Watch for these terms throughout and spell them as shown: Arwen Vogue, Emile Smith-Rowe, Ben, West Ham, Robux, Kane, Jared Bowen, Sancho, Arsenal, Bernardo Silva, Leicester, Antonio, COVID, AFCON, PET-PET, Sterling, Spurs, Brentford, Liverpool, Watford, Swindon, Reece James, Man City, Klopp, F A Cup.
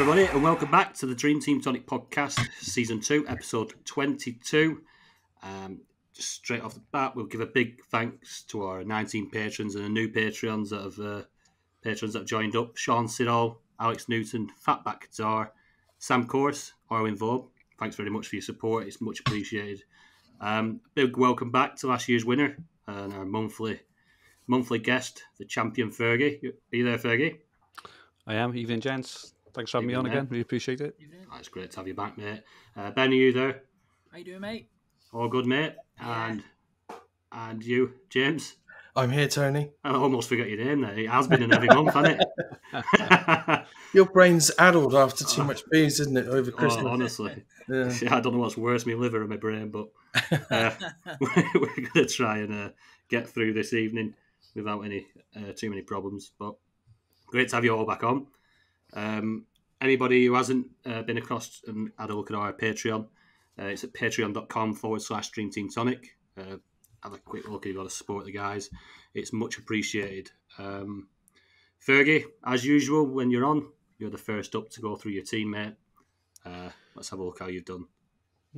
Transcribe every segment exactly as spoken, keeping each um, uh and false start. everybody, and welcome back to the Dream Team Tonic Podcast, Season two, Episode twenty-two. Um, just straight off the bat, we'll give a big thanks to our nineteen patrons and the new Patreons that have uh, patrons that have joined up. Sean Siddall, Alex Newton, Fatback Qatar, Sam Course, Arwen Vogue. Thanks very much for your support. It's much appreciated. Um, big welcome back to last year's winner and our monthly monthly guest, the champion Fergie. Are you there, Fergie? I am. Evening, gents. Thanks for having Evening, me on mate. Again. Really appreciate it. It's great to have you back, mate. Uh, Ben, are you there? How you doing, mate? All good, mate. Yeah. And and you, James? I'm here, Tony. I almost forgot your name there. It has been in every month, hasn't it? Your brain's addled after too much booze, isn't it, over Christmas? Oh, honestly. Yeah. See, I don't know what's worse, my liver or my brain, but uh, we're going to try and uh, get through this evening without any uh, too many problems, but great to have you all back on. Um, anybody who hasn't uh, been across and had a look at our Patreon, uh, it's at patreon.com forward slash Dream Team Tonic. Uh, have a quick look if you want to support the guys. It's much appreciated. Um, Fergie, as usual, when you're on, you're the first up to go through your team, mate. Uh, let's have a look how you've done.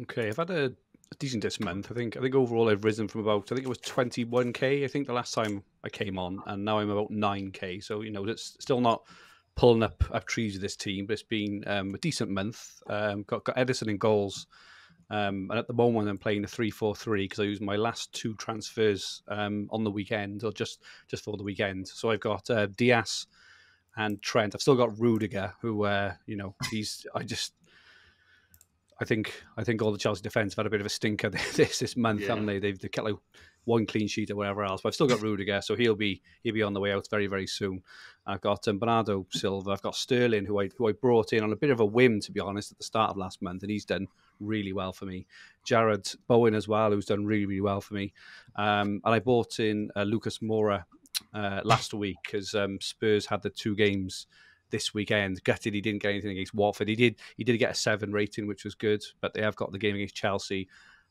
Okay, I've had a decent this month. I think I think overall I've risen from about, I think it was twenty-one K, I think the last time I came on, and now I'm about nine K. So, you know, it's still not pulling up, up trees with this team, but it's been um, a decent month. Um, got, got Edison in goals. Um, and at the moment, I'm playing a three four three because I used my last two transfers um, on the weekend, or just, just for the weekend. So I've got uh, Diaz and Trent. I've still got Rudiger, who, uh, you know, he's, I just, I think I think all the Chelsea defence have had a bit of a stinker this this month, yeah. haven't they? They've, they've kept like one clean sheet or whatever else. But I've still got Rudiger, so he'll be he'll be on the way out very very soon. I've got um, Bernardo Silva. I've got Sterling, who I who I brought in on a bit of a whim, to be honest, at the start of last month, and he's done really well for me. Jared Bowen as well, who's done really really well for me. Um, and I bought in uh, Lucas Moura uh, last week because um, Spurs had the two games this weekend. Gutted he didn't get anything against Watford. He did He did get a seven rating, which was good, but they have got the game against Chelsea,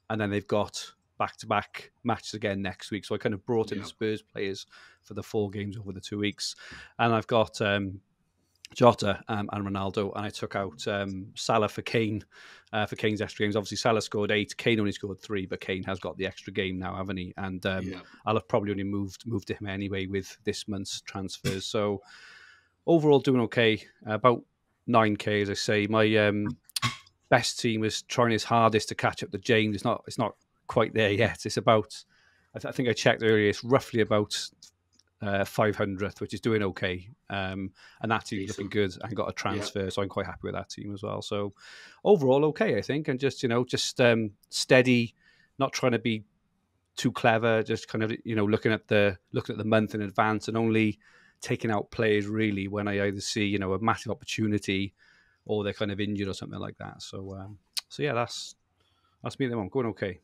and then they've got back-to-back matches again next week. So I kind of brought in yeah. the Spurs players for the four games over the two weeks. And I've got um, Jota um, and Ronaldo, and I took out um, Salah for Kane, uh, for Kane's extra games. Obviously, Salah scored eight, Kane only scored three, but Kane has got the extra game now, haven't he? And um, yeah. I'll have probably only moved, moved to him anyway with this month's transfers. So overall, doing okay. About nine K, as I say. My um, best team is trying its hardest to catch up to James. It's not. It's not quite there yet. It's about, I, th I think I checked earlier, it's roughly about uh, five hundredth, which is doing okay. Um, and that team's looking good and got a transfer, yeah. so I'm quite happy with that team as well. So overall, okay, I think, and just you know, just um, steady, not trying to be too clever. Just kind of you know, looking at the looking at the month in advance and only taking out players really when I either see, you know, a massive opportunity or they're kind of injured or something like that. So, um, so yeah, that's, that's me at the moment. Going okay.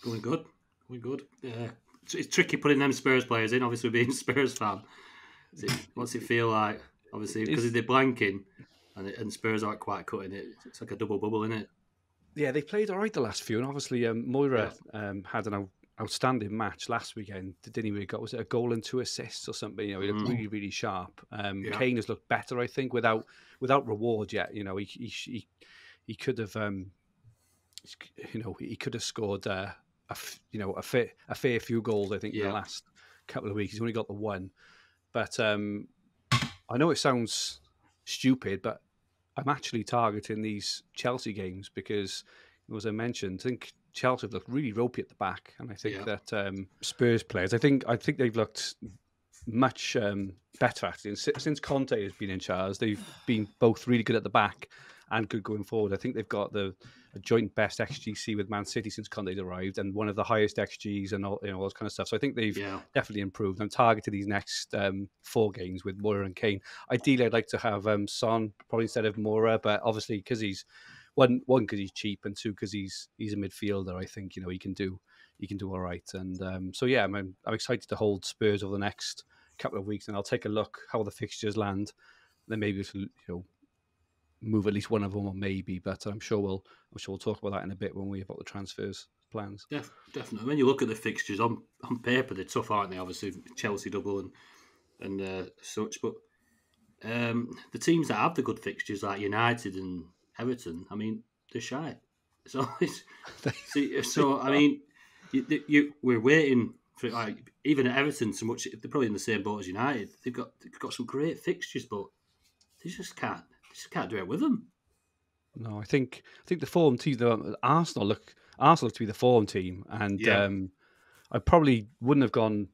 Going good. Going good. Yeah. It's, it's tricky putting them Spurs players in, obviously being a Spurs fan. It, what's it feel like? Obviously, because they're blanking and, it, and Spurs aren't quite cutting it. It's like a double bubble, isn't it? Yeah, they played all right the last few. And obviously, um, Moira yeah. um, had an out outstanding match last weekend, didn't he? Really got, was it a goal and two assists or something? You know, he looked mm. really, really sharp. Um, yeah. Kane has looked better, I think, without without reward yet. You know, he he he, he could have, um, you know, he could have scored uh, a you know a fair a fair few goals, I think, yeah. in the last couple of weeks. He's only got the one, but um, I know it sounds stupid, but I'm actually targeting these Chelsea games because, as I mentioned, I think Chelsea have looked really ropey at the back, and I think yeah. that um, Spurs players, I think I think they've looked much um, better actually. And since Conte has been in charge, they've been both really good at the back and good going forward. I think they've got the a joint best X G C with Man City since Conte's arrived, and one of the highest X Gs and all, you know, all this kind of stuff. So I think they've yeah. definitely improved. I'm targeting these next um, four games with Moura and Kane. Ideally, I'd like to have um, Son probably instead of Moura, but obviously because he's One, one, because he's cheap, and two, because he's he's a midfielder. I think you know he can do he can do all right, and um, so yeah, I'm I'm excited to hold Spurs over the next couple of weeks, and I'll take a look how the fixtures land. Then maybe we'll, you know, move at least one of them, or maybe. But I'm sure we'll I'm sure we'll talk about that in a bit when we about the transfers plans. Yeah, definitely. When you look at the fixtures on on paper, they're tough, aren't they? Obviously, Chelsea double and and uh, such, but um, the teams that have the good fixtures like United and Everton, I mean, they're shy. So, it's, so, so I mean, you, you, we're waiting for, like, even at Everton, so much, they're probably in the same boat as United. They've got they've got some great fixtures, but they just can't they just can't do it with them. No, I think I think the form team, the Arsenal look Arsenal look to be the form team, and yeah. um, I probably wouldn't have gone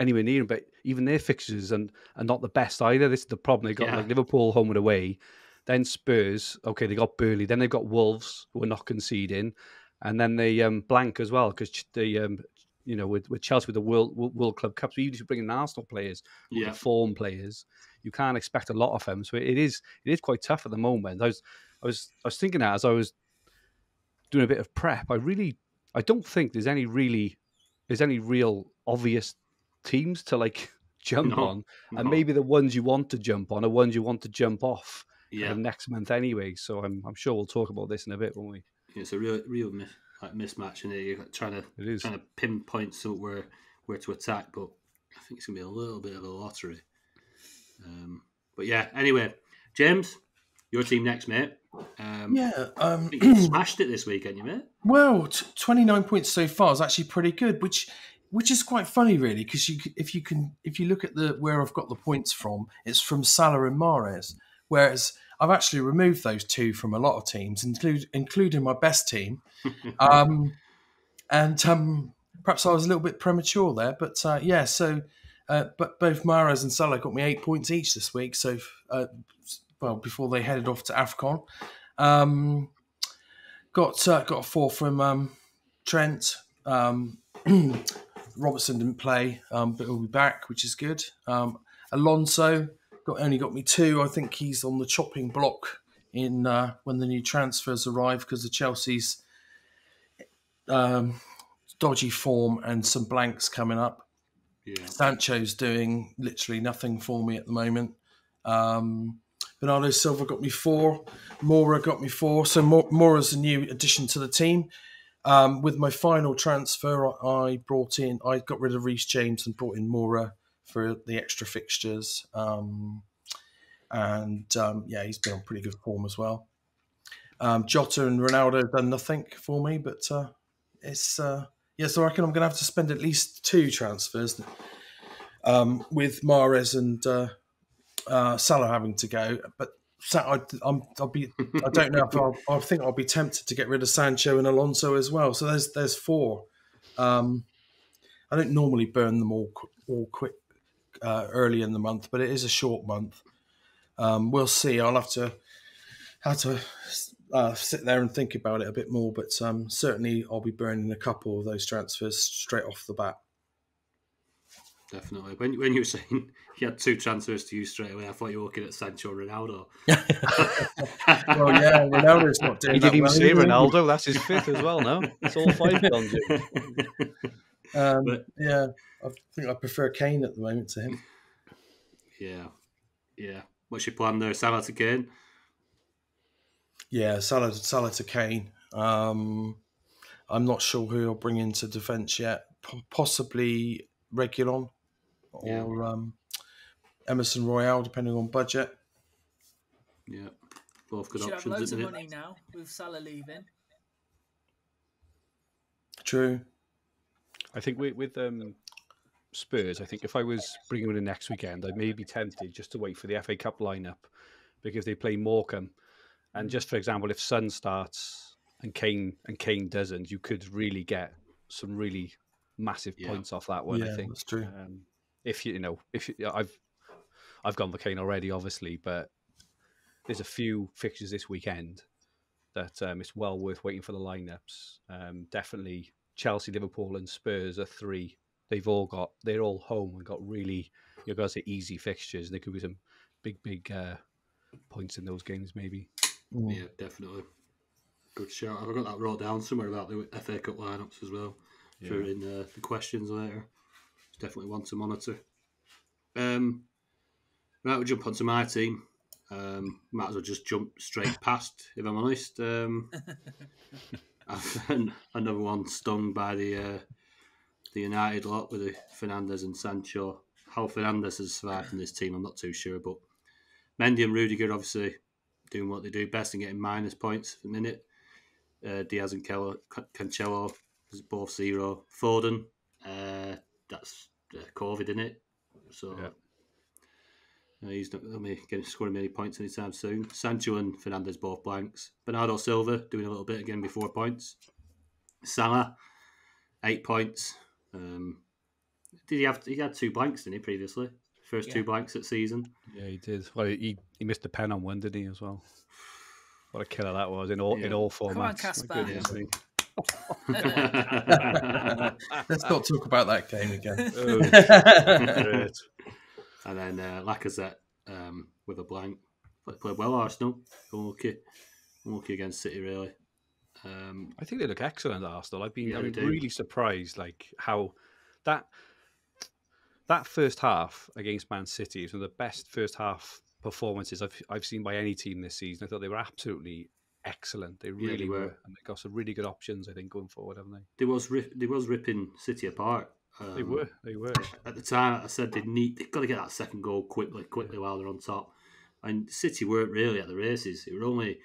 anywhere near them, but even their fixtures and are not the best either. This is the problem they got, yeah. like Liverpool home and away. Then Spurs, okay, they got Burnley. Then they've got Wolves, who are not conceding, and then they um, blank as well because the um, you know with, with Chelsea with the World World Club Cups, so even if you bring in Arsenal players, yeah. the form players, you can't expect a lot of them. So it is it is quite tough at the moment. I was I was I was thinking that as I was doing a bit of prep. I really I don't think there's any really there's any real obvious teams to like jump no, on, no. and maybe the ones you want to jump on are ones you want to jump off. Yeah, kind of next month anyway. So I'm I'm sure we'll talk about this in a bit, won't we? Yeah, it's a real real mis, like mismatch in there. You're trying to it is. trying to pinpoint so where where to attack, but I think it's gonna be a little bit of a lottery. Um, but yeah, anyway, James, your team next, mate. Um, yeah, um, I think you smashed it this weekend, you mate. Well, t- twenty-nine points so far is actually pretty good, which. Which is quite funny, really, because you, if you can, if you look at the where I've got the points from, it's from Salah and Mahrez. Whereas I've actually removed those two from a lot of teams, include, including my best team. um, and um, perhaps I was a little bit premature there, but uh, yeah. So, uh, but both Mahrez and Salah got me eight points each this week. So, uh, well, before they headed off to AFCON, um, got uh, got a four from um, Trent. Um, Robertson didn't play, um, but he'll be back, which is good. Um, Alonso got, only got me two. I think he's on the chopping block in uh, when the new transfers arrive because of Chelsea's um, dodgy form and some blanks coming up. Yeah. Sancho's doing literally nothing for me at the moment. Um, Bernardo Silva got me four. Moura got me four. So Moura's a new addition to the team. Um, with my final transfer, I brought in, I got rid of Reece James and brought in Moura for the extra fixtures. Um, and um, yeah, he's been on pretty good form as well. Um, Jota and Ronaldo have done nothing for me, but uh, it's, uh, yeah, so I reckon I'm going to have to spend at least two transfers um, with Mahrez and uh, uh, Salah having to go. But I, I'm, I'll be, I don't know if I'll, I think I'll be tempted to get rid of Sancho and Alonso as well. So there's there's four. Um, I don't normally burn them all all quick uh, early in the month, but it is a short month. Um, we'll see. I'll have to have to uh, sit there and think about it a bit more, but um, certainly I'll be burning a couple of those transfers straight off the bat. Definitely. When when you were saying you had two transfers to you straight away, I thought you were looking at Sancho Ronaldo. Well, yeah, Ronaldo's not doing he that. Didn't well, see he didn't even say Ronaldo. That's his fifth as well now. It's all five done, um, but, yeah, I think I prefer Kane at the moment to him. Yeah. Yeah. What's your plan there? Salah to Kane? Yeah, Salah, Salah to Kane. Um, I'm not sure who I'll bring into defence yet. P- possibly... Regulon or yeah. um, Emerson Royale, depending on budget. Yeah, both good options. You have loads of money now with Salah leaving. True. I think with, with um, Spurs, I think if I was bringing them in next weekend, I may be tempted just to wait for the F A Cup lineup because they play Morecambe. And just for example, if Son starts and Kane and Kane doesn't, you could really get some really massive yeah. points off that one. Yeah, I think that's true. Um, if you, you know, if you, I've I've gone for Kane already, obviously, but there's a few fixtures this weekend that um, it's well worth waiting for the lineups. Um, definitely, Chelsea, Liverpool, and Spurs are three. They've all got they're all home and got really you guys are easy fixtures. There could be some big big uh, points in those games, maybe. Ooh. Yeah, definitely. Good shout. I've got that wrote down somewhere about the F A Cup lineups as well. Yeah. For in uh, the questions later. It's definitely one to monitor. Um, right, we'll jump onto my team. Um, might as well just jump straight past, if I'm honest. Um, another one stung by the uh, the United lot with the Fernandes and Sancho how Fernandes has survived in this team, I'm not too sure. But Mendy and Rudiger obviously doing what they do best and getting minus points at the minute. Uh, Diaz and Kello, Cancelo is both zero. Foden, uh, that's uh, COVID, isn't it? So yeah. uh, he's not going to be scoring many points anytime soon. Sancho and Fernandes both blanks. Bernardo Silva doing a little bit again before points. Salah, eight points. Um, did he have? He had two blanks, didn't he? Previously, first yeah. two blanks at season. Yeah, he did. Well, he he missed a pen on one, didn't he? As well. What a killer that was in all yeah. in all formats. Come on, Casper. Let's not talk about that game again. Oh, and then uh, Lacazette um, with a blank. Played, played well, Arsenal. Unlucky, unlucky against City, really. Um, I think they look excellent at Arsenal. I've been, yeah, I've been really surprised, like how that that first half against Man City was one of the best first half performances I've I've seen by any team this season. I thought they were absolutely excellent. They really yeah, they were. were, and they got some really good options. I think going forward, haven't they? They was rip, they was ripping City apart. Um, they were, they were. At the time, I said they need they've got to get that second goal quickly, quickly yeah. while they're on top. And City weren't really at the races. It were only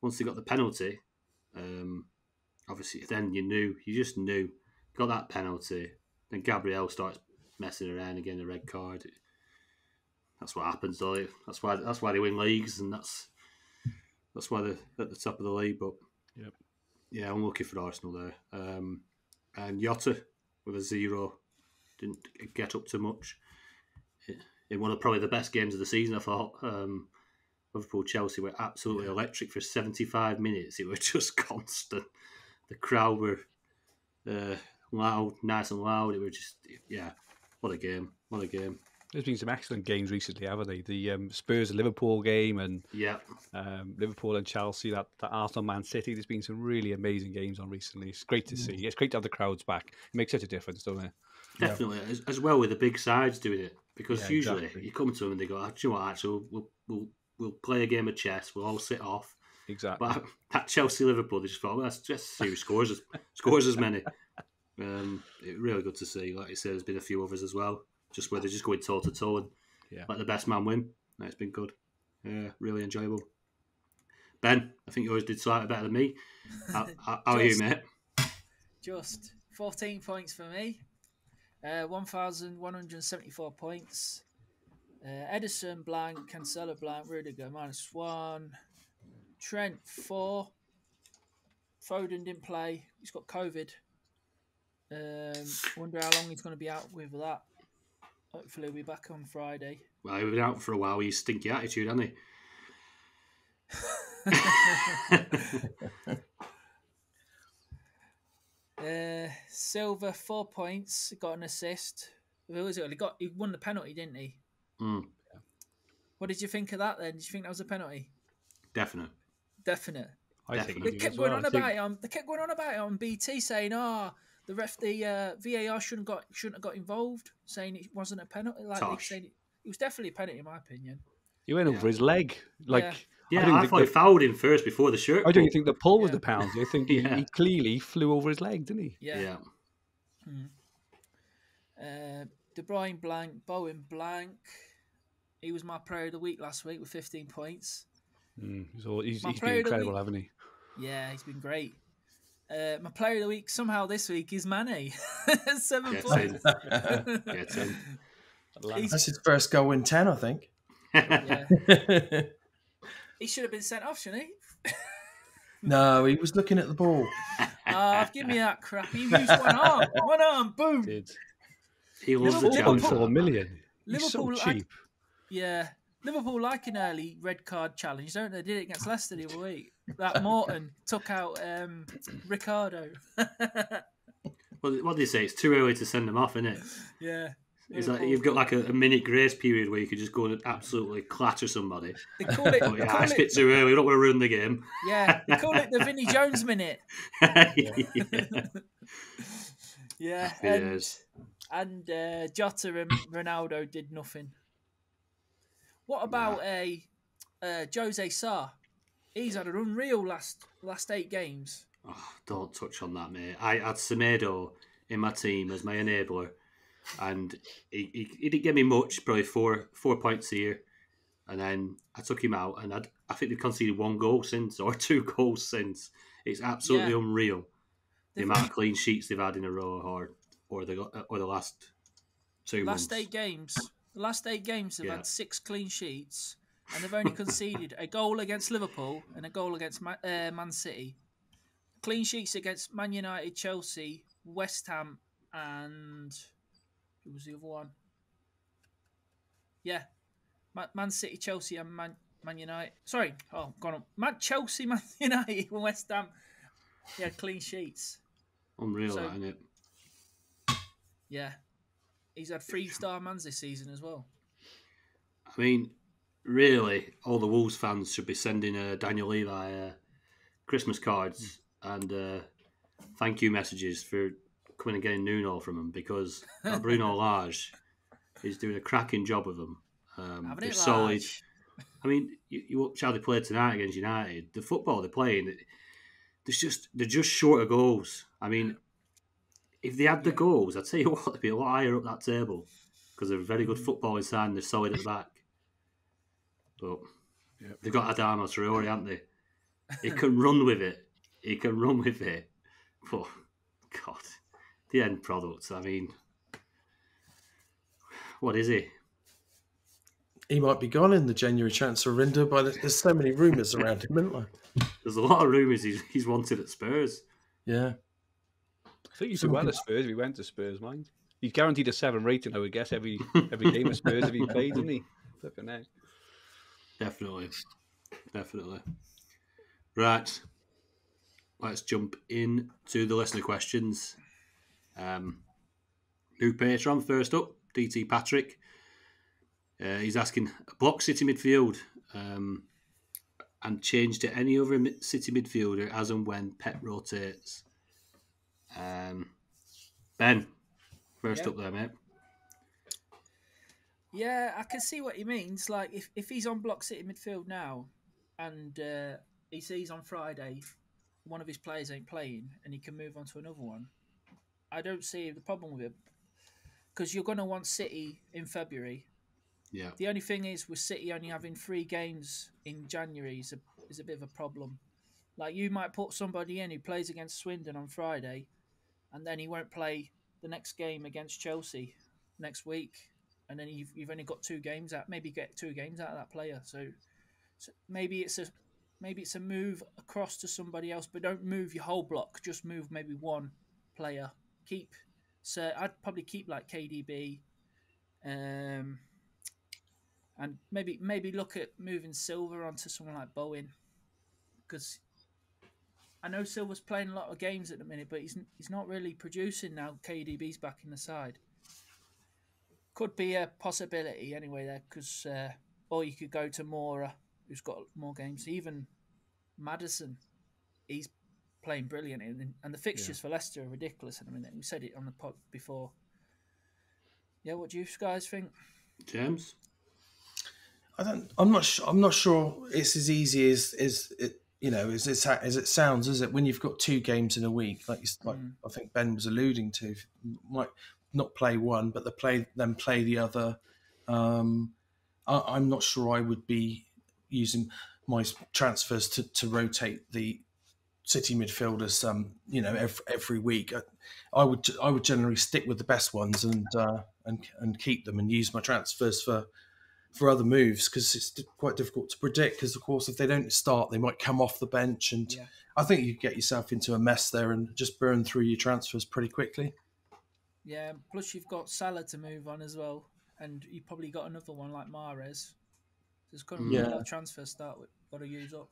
once they got the penalty. Um, obviously, then you knew, you just knew, got that penalty. Then Gabriel starts messing around again, the red card. That's what happens, though. That's why. That's why they win leagues, and that's that's why they're at the top of the league. But yep. yeah, I'm looking for Arsenal there. Um, and Jota with a zero didn't get up to much. In one of probably the best games of the season, I thought. Um, Liverpool Chelsea were absolutely yeah. electric for seventy-five minutes. It was just constant. The crowd were uh, loud, nice and loud. It was just yeah, what a game! What a game! There's been some excellent games recently, haven't they? The um, Spurs and Liverpool game, and yeah, um, Liverpool and Chelsea. That, that Arsenal Man City. There's been some really amazing games on recently. It's great to see. It's great to have the crowds back. It makes such a difference, doesn't it? Definitely, yeah. as, as well with the big sides doing it, because yeah, usually exactly. you come to them and they go, "Do you know what? Actually, we'll we'll we'll play a game of chess. We'll all sit off." Exactly. But at Chelsea Liverpool, they just thought, "Well, let's just see who scores as scores as many." Um, it really good to see. Like you said, there's been a few others as well. Just where they're just going toe to toe and yeah. let the best man win. No, it's been good. Yeah, really enjoyable. Ben, I think you always did slightly better than me. How, how just, are you, mate? Just fourteen points for me. Uh, one thousand one hundred seventy-four points. Uh, Edison, blank. Cancelo, blank. Rudiger, minus one. Trent, four. Foden didn't play. He's got COVID. Um, wonder how long he's going to be out with that. Hopefully we'll be back on Friday. Well, he was out for a while with his stinky attitude, hasn't he? uh, Silva, four points, got an assist. Who was it? He got he won the penalty, didn't he? Mm. What did you think of that then? Did you think that was a penalty? Definite. Definite. I Definite. Think they kept going well. on about think... it on they kept going on about it on B T saying, "Ah." Oh, The ref, the uh, V A R shouldn't got shouldn't have got involved, saying it wasn't a penalty. Like they said, it, it was definitely a penalty in my opinion. He went yeah. over his leg, like yeah. I, yeah, I thought the, he fouled him first before the shirt. I don't think the pull yeah. was the penalty. I think yeah. he, he clearly flew over his leg, didn't he? Yeah. yeah. Hmm. Uh, De Bruyne blank, Bowen blank. He was my player of the week last week with fifteen points. Mm, so he's, he's been incredible, haven't he? Yeah, he's been great. Uh, my player of the week somehow this week is Mane. Seven Get points. In. Get in. That's his first goal in ten, I think. Yeah. He should have been sent off, shouldn't he? No, he was looking at the ball. Oh, give me that crap. He used one arm. One arm, boom. Did. He was the challenge for a million. Liverpool He's so cheap. Like, yeah. Liverpool like an early red card challenge, don't they? Did it against Leicester the other week? That Morton took out um, Ricardo. Well, what do you say? It's too early to send them off, isn't it? Yeah. It's Liverpool. Like you've got like a, a minute grace period where you could just go and absolutely clatter somebody. They call it. Oh, yeah, call it's a bit too early. We don't want to ruin the game. Yeah, they call it the Vinnie Jones minute. Yeah. Yeah. And, and uh, Jota and Ronaldo did nothing. What about a uh, Jose Sarr? He's had an unreal last last eight games. Oh, don't touch on that, mate. I had Semedo in my team as my enabler. and he, he, he didn't give me much, probably four four points a year. And then I took him out, and I'd, I think they've conceded one goal since, or two goals since. It's absolutely yeah. unreal the they've amount of clean sheets they've had in a row, or or the or the last two last months. eight games. The last eight games they've yeah. had six clean sheets, and they've only conceded a goal against Liverpool and a goal against Man, uh, Man City. Clean sheets against Man United, Chelsea, West Ham, and who was the other one? Yeah. Man City, Chelsea, and Man, Man United. Sorry, oh, gone on. Man Chelsea, Man United, and West Ham. Yeah, clean sheets. Unreal, so, isn't it? Yeah, he's had three-star mans this season as well. I mean, really, all the Wolves fans should be sending uh, Daniel Levi uh, Christmas cards and uh, thank you messages for coming and getting Nuno from him, because that Bruno Lage is doing a cracking job of them. Um, they're solid. Large. I mean, you, you watch how they played tonight against United. The football they're playing, there's just they're just short of goals. I mean, if they had the yeah. goals, I'd tell you what, they'd be a lot higher up that table, because they're very good football inside and they're solid at the back. But yep. they've got Adama Traore, haven't they? He can run with it. He can run with it. But God, the end product. I mean, what is he? He might be gone in the January transfer window, but there's so many rumours around him, isn't there? There's a lot of rumours he's, he's wanted at Spurs. Yeah. I think he'd do well at Spurs if he went to Spurs, mind. He's guaranteed a seven rating, I would guess, every every game at Spurs if he played, didn't he? Flipping out. Definitely. Definitely. Right. Let's jump in to the listener questions. Um, new patron first up, D T Patrick. Uh, he's asking, block City midfield um, and change to any other City midfielder as and when Pep rotates. Um, Ben, first yeah. up there, mate. Yeah, I can see what he means. Like, if, if he's on block City midfield now and uh, he sees on Friday one of his players ain't playing and he can move on to another one, I don't see the problem with it, because you're going to want City in February. Yeah. The only thing is, with City only having three games in January is a, is a bit of a problem. Like, you might put somebody in who plays against Swindon on Friday, and then he won't play the next game against Chelsea next week, and then you've you've only got two games out. Maybe get two games out of that player. So, so maybe it's a maybe it's a move across to somebody else, but don't move your whole block. Just move maybe one player. Keep. So I'd probably keep like K D B. Um. And maybe maybe look at moving Silva onto someone like Bowen, because I know Silva's playing a lot of games at the minute, but he's he's not really producing now. K D B's back in the side. Could be a possibility anyway there, because uh, or you could go to Moura, who's got more games. Even Maddison, he's playing brilliant, and, and the fixtures yeah. for Leicester are ridiculous at the minute. We said it on the pod before. Yeah, what do you guys think, James? I don't. I'm not. Sure, I'm not sure it's as easy as is it. You know, as it's as it sounds. Is it when you've got two games in a week, like, like mm. I think Ben was alluding to, might not play one, but the play then play the other. Um, I, I'm not sure I would be using my transfers to, to rotate the City midfielders. Um, you know, every, every week, I, I would I would generally stick with the best ones and uh, and and keep them and use my transfers for. for other moves, because it's quite difficult to predict, because of course if they don't start they might come off the bench, and yeah. I think you get yourself into a mess there and just burn through your transfers pretty quickly. Yeah, plus you've got Salah to move on as well, and you've probably got another one like Mahrez. There's going to be a lot of transfers start with, got to use up.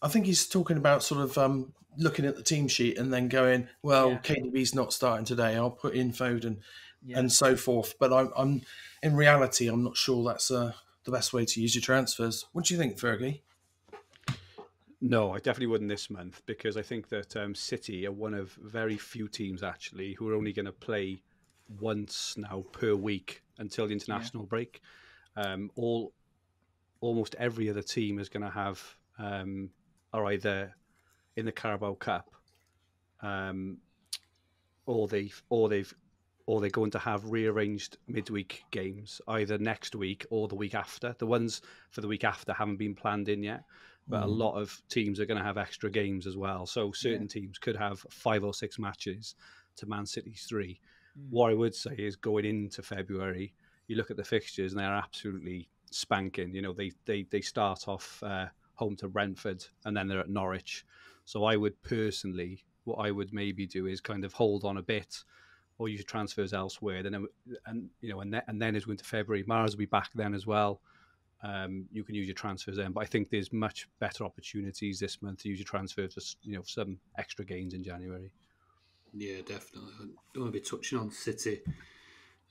I think he's talking about sort of um, looking at the team sheet and then going, well, yeah. K D B's not starting today, I'll put in Foden yeah. and so forth. But I'm, I'm in reality, I'm not sure that's uh, the best way to use your transfers. What do you think, Fergie? No, I definitely wouldn't this month, because I think that um, City are one of very few teams actually who are only going to play once now per week until the international yeah. break. Um, all, almost every other team is going to have... Um, are either in the Carabao Cup, um, or they've or they've or they're going to have rearranged midweek games, either next week or the week after. The ones for the week after haven't been planned in yet, but mm. a lot of teams are going to have extra games as well. So certain yeah. teams could have five or six matches to Man City's three. Mm. What I would say is going into February, you look at the fixtures and they're absolutely spanking. You know, they they, they start off uh, home to Brentford and then they're at Norwich. So I would personally, what I would maybe do is kind of hold on a bit, or use transfers elsewhere. Then, and you know, and then and then as we into February, Mahrez will be back then as well. Um, you can use your transfers then, but I think there's much better opportunities this month to use your transfers for, you know, some extra gains in January. Yeah, definitely. I don't want to be touching on City,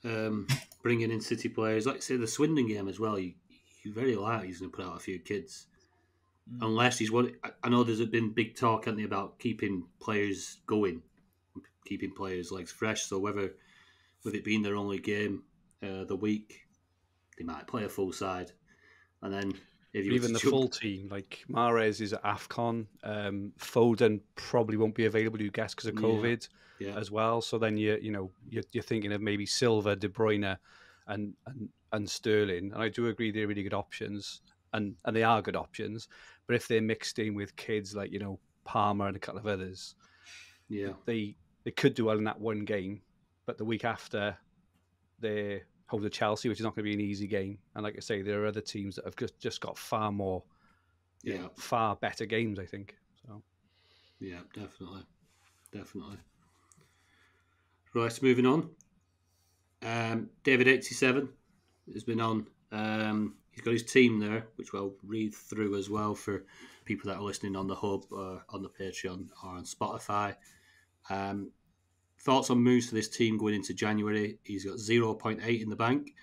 um, bringing in City players. Like I say, the Swindon game as well. You you very likely he's going to put out a few kids, mm. unless he's one. I know there's been big talk, hasn't there, about keeping players going, keeping players' legs fresh. So whether, with it being their only game uh, the week, they might play a full side. And then if you even the jump... full team, like Mahrez is at AFCON, um, Foden probably won't be available, you guess, because of COVID yeah. Yeah. as well. So then you you know you're, you're thinking of maybe Silva, De Bruyne, and, and and Sterling. And I do agree they're really good options, and and they are good options. But if they're mixed in with kids like you know Palmer and a couple of others, yeah, they. They could do well in that one game, but the week after they hold the Chelsea, which is not going to be an easy game. And like I say, there are other teams that have just, just got far more, yeah, you know, far better games, I think. So, yeah, definitely, definitely. Right, moving on. Um, David eighty-seven has been on. Um, he's got his team there, which we'll read through as well for people that are listening on the Hub, or on the Patreon, or on Spotify. Um, thoughts on moves for this team going into January? He's got zero point eight in the bank.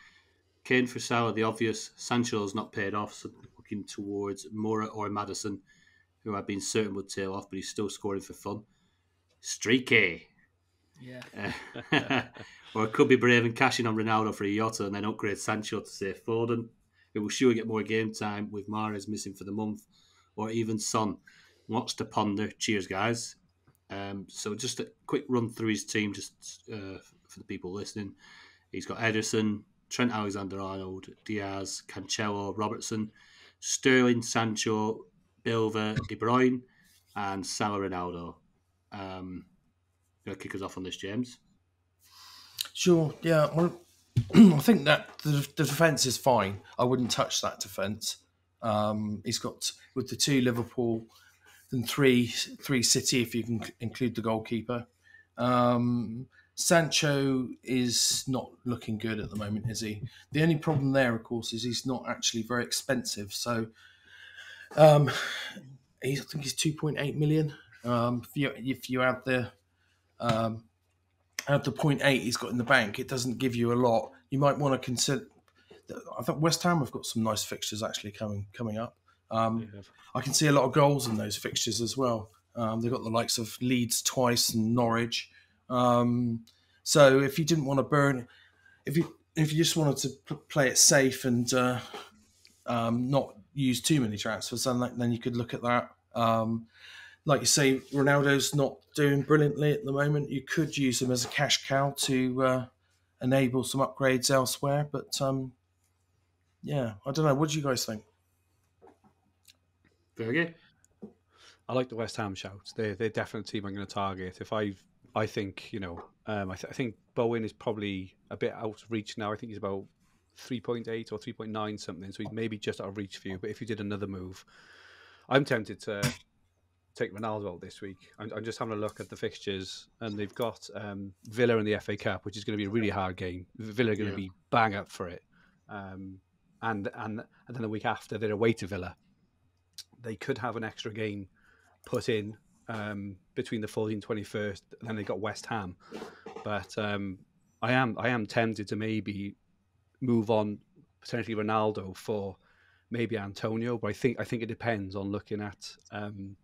Kane for Salah, the obvious. Sancho's not paid off, so looking towards Moura or Maddison, who I've been certain would tail off, but he's still scoring for fun. Streaky. Yeah. Uh, or could be brave and cashing on Ronaldo for a Jota and then upgrade Sancho to say Foden, who will sure get more game time with Mahrez missing for the month, or even Son. Lots to ponder. Cheers, guys. Um, so just a quick run through his team, just uh, for the people listening. He's got Edison, Trent Alexander-Arnold, Diaz, Cancelo, Robertson, Sterling, Sancho, Bilva, De Bruyne, and Salah, Ronaldo. Um, going to kick us off on this, James? Sure, yeah. Well, I think that the, the defence is fine. I wouldn't touch that defence. Um, he's got, with the two Liverpool... and three, three City if you can include the goalkeeper. Um, Sancho is not looking good at the moment, is he? The only problem there, of course, is he's not actually very expensive. So, um, he's, I think he's two point eight million. Um, if you if you add the um, add the point eight he's got in the bank, it doesn't give you a lot. You might want to consider. I think West Ham have got some nice fixtures actually coming coming up. Um, I can see a lot of goals in those fixtures as well. Um, they've got the likes of Leeds twice and Norwich. Um, so if you didn't want to burn, if you if you just wanted to play it safe and uh, um, not use too many transfers, then, then you could look at that. Um, like you say, Ronaldo's not doing brilliantly at the moment. You could use him as a cash cow to uh, enable some upgrades elsewhere. But um, yeah, I don't know. What do you guys think? Fergie? I like the West Ham shouts. They're, they're definitely a team I'm going to target. If I I think, you know, um, I, th- I think Bowen is probably a bit out of reach now. I think he's about three point eight or three point nine something, so he's maybe just out of reach for you. But if you did another move, I'm tempted to take Ronaldo out this week. I'm, I'm just having a look at the fixtures, and they've got um, Villa in the F A Cup, which is going to be a really hard game. Villa are going yeah. to be bang up for it. Um, and, and, and then the week after, they're away to Villa. They could have an extra game put in um, between the fourteenth and twenty-first, and then they got West Ham. But um, I am I am tempted to maybe move on potentially Ronaldo for maybe Antonio, but I think I think it depends on looking at um,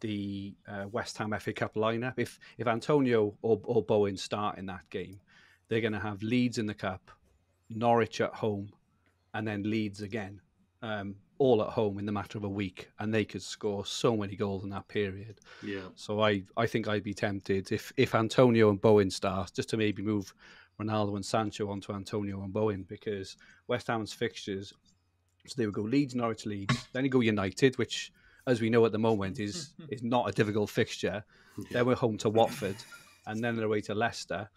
the uh, West Ham F A Cup lineup. If if Antonio or, or Bowen start in that game, they're going to have Leeds in the cup, Norwich at home, and then Leeds again. Um, all at home in the matter of a week, and they could score so many goals in that period. Yeah. So I, I think I'd be tempted, if if Antonio and Bowen start, just to maybe move Ronaldo and Sancho onto Antonio and Bowen, because West Ham's fixtures, so they would go Leeds, Norwich, Leeds, then you go United, which, as we know at the moment, is is not a difficult fixture. Yeah. Then we're home to Watford, and then they're away to Leicester.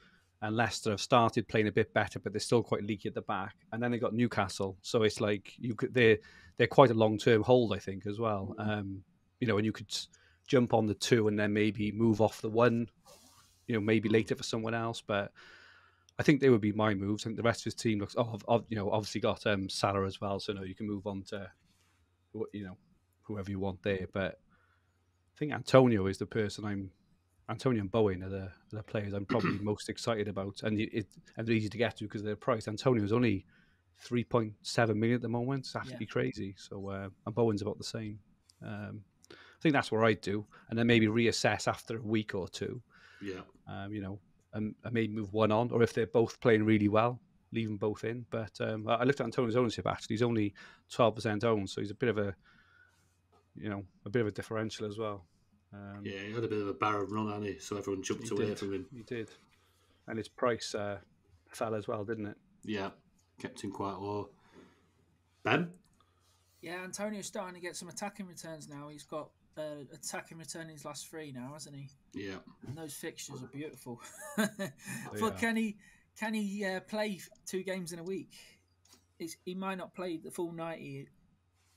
And Leicester have started playing a bit better, but they're still quite leaky at the back. And then they got Newcastle, so it's like you could they're they're quite a long-term hold, I think, as well. Um, you know, and you could jump on the two and then maybe move off the one, you know, maybe later for someone else. But I think they would be my moves. I think the rest of his team looks, oh, I've, I've, you know, obviously got um, Salah as well, so no, you can move on to, you know, whoever you want there. But I think Antonio is the person I'm. Antonio and Bowen are the, are the players I'm probably most excited about, and it, and they're easy to get to because they're priced. Antonio's only three point seven million at the moment. It's absolutely yeah. crazy. So uh, and Bowen's about the same. Um, I think that's what I'd do, and then maybe reassess after a week or two. Yeah, um, you know, and, and maybe move one on, or if they're both playing really well, leave them both in. But um, I looked at Antonio's ownership actually. He's only twelve percent owned, so he's a bit of a, you know, a bit of a differential as well. Um, yeah, he had a bit of a barren run, hadn't he? So everyone jumped away from him. He did. And his price uh, fell as well, didn't it? Yeah, kept him quite low. Ben? Yeah, Antonio's starting to get some attacking returns now. He's got uh, attacking return in his last three now, hasn't he? Yeah. And those fixtures are beautiful. But can he can he uh, play two games in a week? It's, he might not play the full ninety.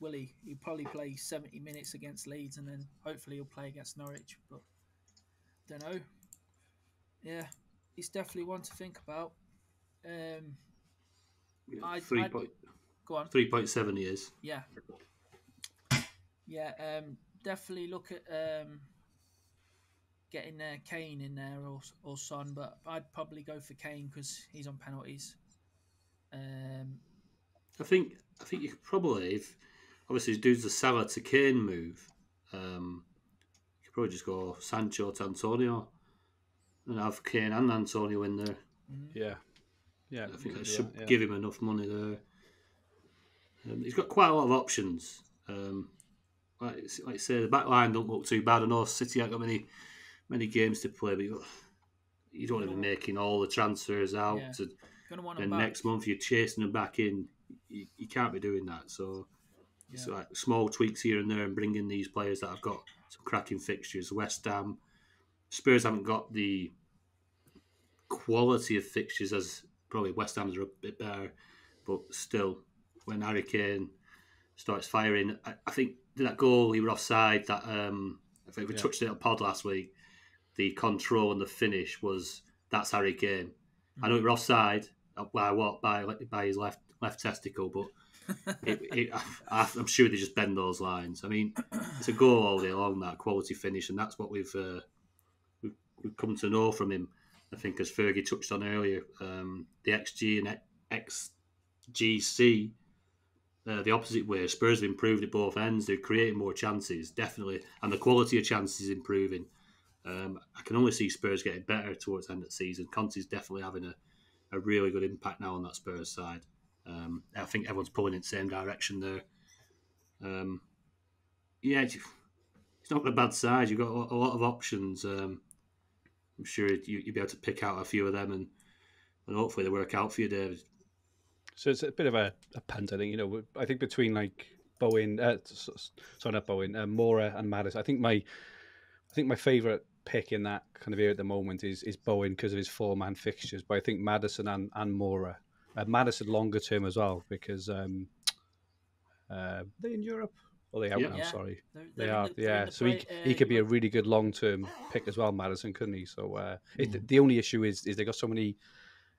Will he? He'll probably play seventy minutes against Leeds, and then hopefully he'll play against Norwich. But I don't know. Yeah, he's definitely one to think about. Um, yeah, I'd, three I'd, point, go on. Three point seven he is. Yeah. Yeah. Um, definitely look at um, getting uh, Kane in there or or Son, but I'd probably go for Kane because he's on penalties. Um, I think I think you could probably. If, Obviously, do the Salah to Kane move. Um, you could probably just go Sancho to Antonio and have Kane and Antonio in there. Yeah. Yeah. I think that should that, yeah. give him enough money there. Um, he's got quite a lot of options. Um, like, like I say, the back line don't look too bad. I know City haven't got many many games to play, but got, you don't even making all the transfers out. Yeah. To, and next month you're chasing them back in. You, you can't be doing that. So... Yeah. So like small tweaks here and there, and bring in these players that have got some cracking fixtures. West Ham, Spurs haven't got the quality of fixtures as probably West Ham's are a bit better, but still, when Harry Kane starts firing, I, I think that goal he was offside. That um, I think we yeah. touched it on pod last week. The control and the finish was that's Harry Kane. Mm-hmm. I know he was offside by what by by his left left testicle, but. it, it, I, I'm sure they just bend those lines. I mean, it's a goal all day long, that quality finish, and that's what we've uh, we've, we've come to know from him. I think, as Fergie touched on earlier, um, the X G and X G C, uh, the opposite way. Spurs have improved at both ends. They're creating more chances, definitely, and the quality of chances is improving. Um, I can only see Spurs getting better towards the end of the season. Conte's definitely having a, a really good impact now on that Spurs side. Um, I think everyone's pulling in the same direction there. Um, yeah, it's not a bad side. You've got a lot of options. Um, I'm sure you'll be able to pick out a few of them, and, and hopefully they work out for you, David. So it's a bit of a, a punt, I think. You know, I think between like Bowen, uh, sorry, not Bowen, uh, Moura and Maddison. I think my, I think my favourite pick in that kind of area at the moment is is Bowen because of his four-man fixtures. But I think Maddison and and Moura. Uh, Maddison longer term as well because um, uh, they're in Europe. Oh, they are. Yeah. I'm sorry, they're, they're they are. The, yeah, so play, he uh, he could be a really good long term pick as well, Maddison, couldn't he? So uh, mm. it, the only issue is is they got so many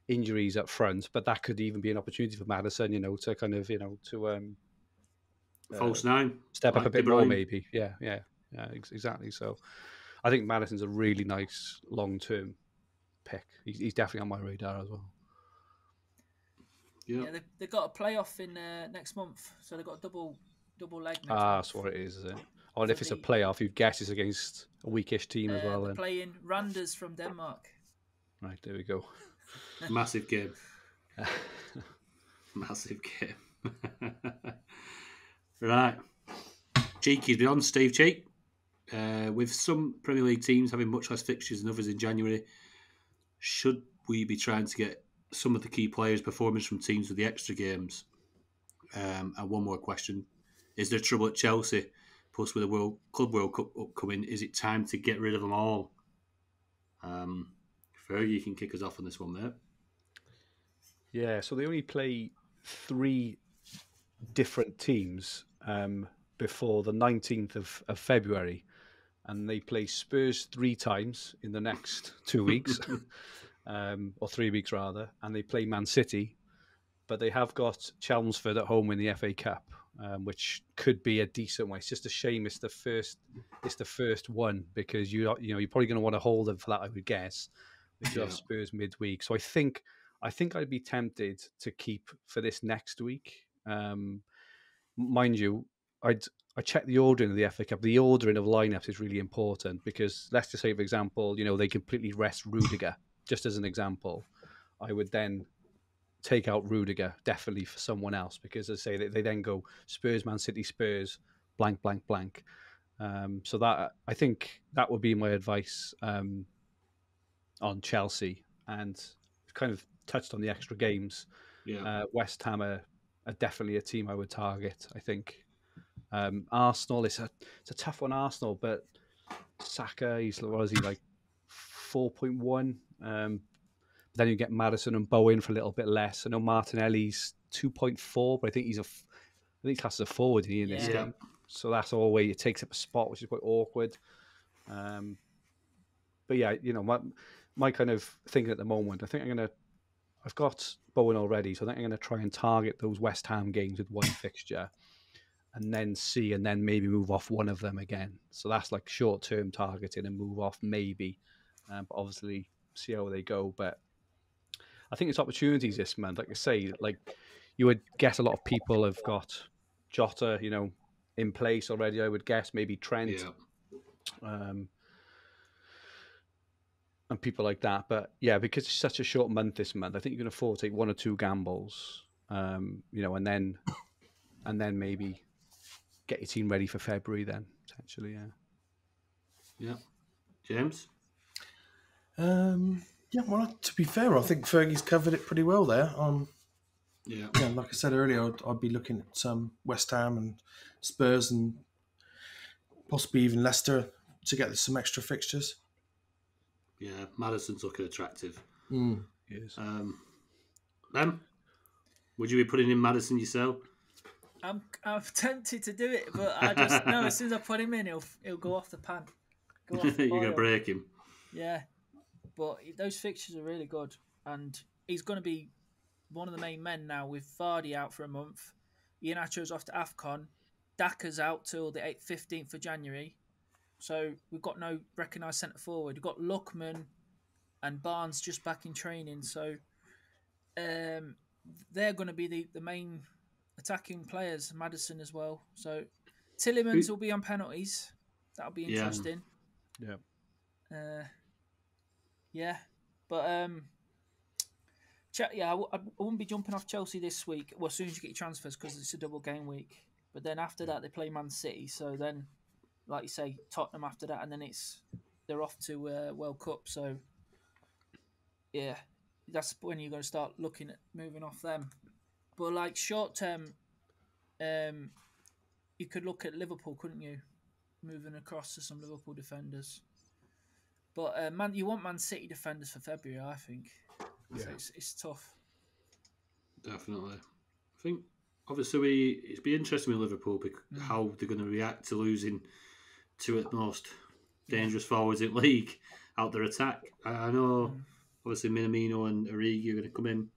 injuries up front, but that could even be an opportunity for Maddison, you know, to kind of you know to um, uh, false nine step like up a bit more, maybe. Yeah, yeah, yeah, ex- exactly. So I think Maddison's a really nice long term pick. He's, he's definitely on my radar as well. Yeah, yeah they've, they've got a playoff in uh, next month, so they've got a double double leg. Next ah, month. That's what it is, is it? Oh, and if it's a playoff, you'd guess it's against a weakish team uh, as well. Then playing Randers from Denmark. Right, there we go. Massive game. Massive game. Right. Cheeky's been on, Steve Cheek. Uh, with some Premier League teams having much less fixtures than others in January, should we be trying to get some of the key players' performance from teams with the extra games? Um, and one more question. Is there trouble at Chelsea? Plus, with the World Club World Cup upcoming, is it time to get rid of them all? Um, Fergie can kick us off on this one there. Yeah, so they only play three different teams um, before the nineteenth of, of February. And they play Spurs three times in the next two weeks, um, or three weeks rather, and they play Man City. But they have got Chelmsford at home in the F A Cup, um, which could be a decent one. It's just a shame it's the first, it's the first one, because you are, you know, you're probably going to want to hold them for that, I would guess. If you have Spurs midweek, so I think I think I'd be tempted to keep for this next week. Um, mind you, I'd. I check the ordering of the F A Cup. The ordering of lineups is really important because, let's just say, for example, you know, they completely rest Rudiger, just as an example. I would then take out Rudiger definitely for someone else because, as I say, they, they then go Spurs, Man City, Spurs, blank, blank, blank. Um, so that I think that would be my advice um, on Chelsea. And kind of touched on the extra games. Yeah. Uh, West Ham are, are definitely a team I would target, I think. Um, Arsenal, it's a, it's a tough one, Arsenal, but Saka, he's, what is he, like four point one? Um, then you get Maddison and Bowen for a little bit less. I know Martinelli's two point four, but I think he's a, I think he's classed as a forward in this yeah. game. So that's always, it takes up a spot, which is quite awkward. Um, but yeah, you know, my, my kind of thinking at the moment, I think I'm going to, I've got Bowen already, so I think I'm going to try and target those West Ham games with one fixture. And then see, and then maybe move off one of them again. So that's like short-term targeting and move off maybe. Um, but obviously, see how they go. But I think it's opportunities this month. Like I say, like you would guess a lot of people have got Jota, you know, in place already, I would guess. Maybe Trent. Yeah. Um, and people like that. But yeah, because it's such a short month this month, I think you can afford to take one or two gambles, um, you know, and then, and then maybe... get your team ready for February then, potentially, yeah. Yeah. James? Um, yeah, well, to be fair, I think Fergie's covered it pretty well there. Um, yeah. yeah. Like I said earlier, I'd, I'd be looking at um, West Ham and Spurs and possibly even Leicester to get some extra fixtures. Yeah, Madison's looking attractive. Mm. He is. Um, Lem, would you be putting in Maddison yourself? I'm I'm tempted to do it, but I just know as soon as I put him in, he'll he'll go off the pan. Go off the You're gonna break him. Yeah, but those fixtures are really good, and he's going to be one of the main men now with Vardy out for a month. Iheanacho's off to AFCON. Daka's out till the fifteenth of January, so we've got no recognised centre forward. We've got Luckman and Barnes just back in training, so um, they're going to be the the main. Attacking players, Maddison as well. So Tillemans will be on penalties. That'll be interesting. Yeah. Yeah. Uh, yeah. But um, yeah, I, w I wouldn't be jumping off Chelsea this week. Well, as soon as you get your transfers, because it's a double game week. But then after that, they play Man City. So then, like you say, Tottenham after that, and then it's they're off to uh, World Cup. So yeah, that's when you're going to start looking at moving off them. But like short term, um, you could look at Liverpool, couldn't you? Moving across to some Liverpool defenders. But uh, man, you want Man City defenders for February, I think. Yeah. So it's, it's tough. Definitely. I think obviously we it'd be interesting with Liverpool mm. how they're going to react to losing two of the most dangerous forwards in the league out their attack. I know mm. obviously Minamino and Origi are going to come in.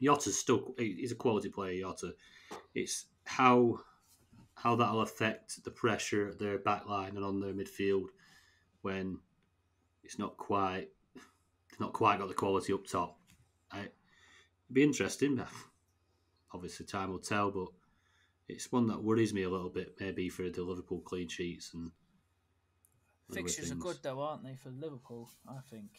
Jota's still he's a quality player, Jota. It's how how that'll affect the pressure at their back line and on their midfield when it's not quite not quite got the quality up top. Right? It'd be interesting. Obviously time will tell, but it's one that worries me a little bit, maybe for the Liverpool clean sheets and fixtures are good though, aren't they, for Liverpool, I think.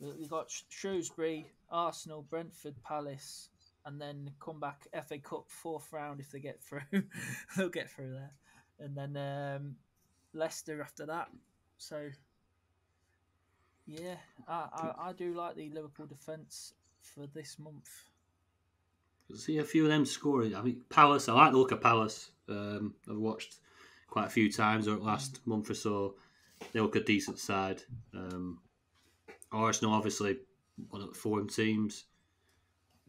We've got Shrewsbury, Arsenal, Brentford, Palace, and then come back F A Cup fourth round if they get through. They'll get through there. And then um, Leicester after that. So, yeah, I, I, I do like the Liverpool defence for this month. See a few of them scoring. I mean, Palace, I like the look of Palace. Um, I've watched quite a few times over the last month or so. They look a decent side. Um, Arsenal, obviously, one of the form teams.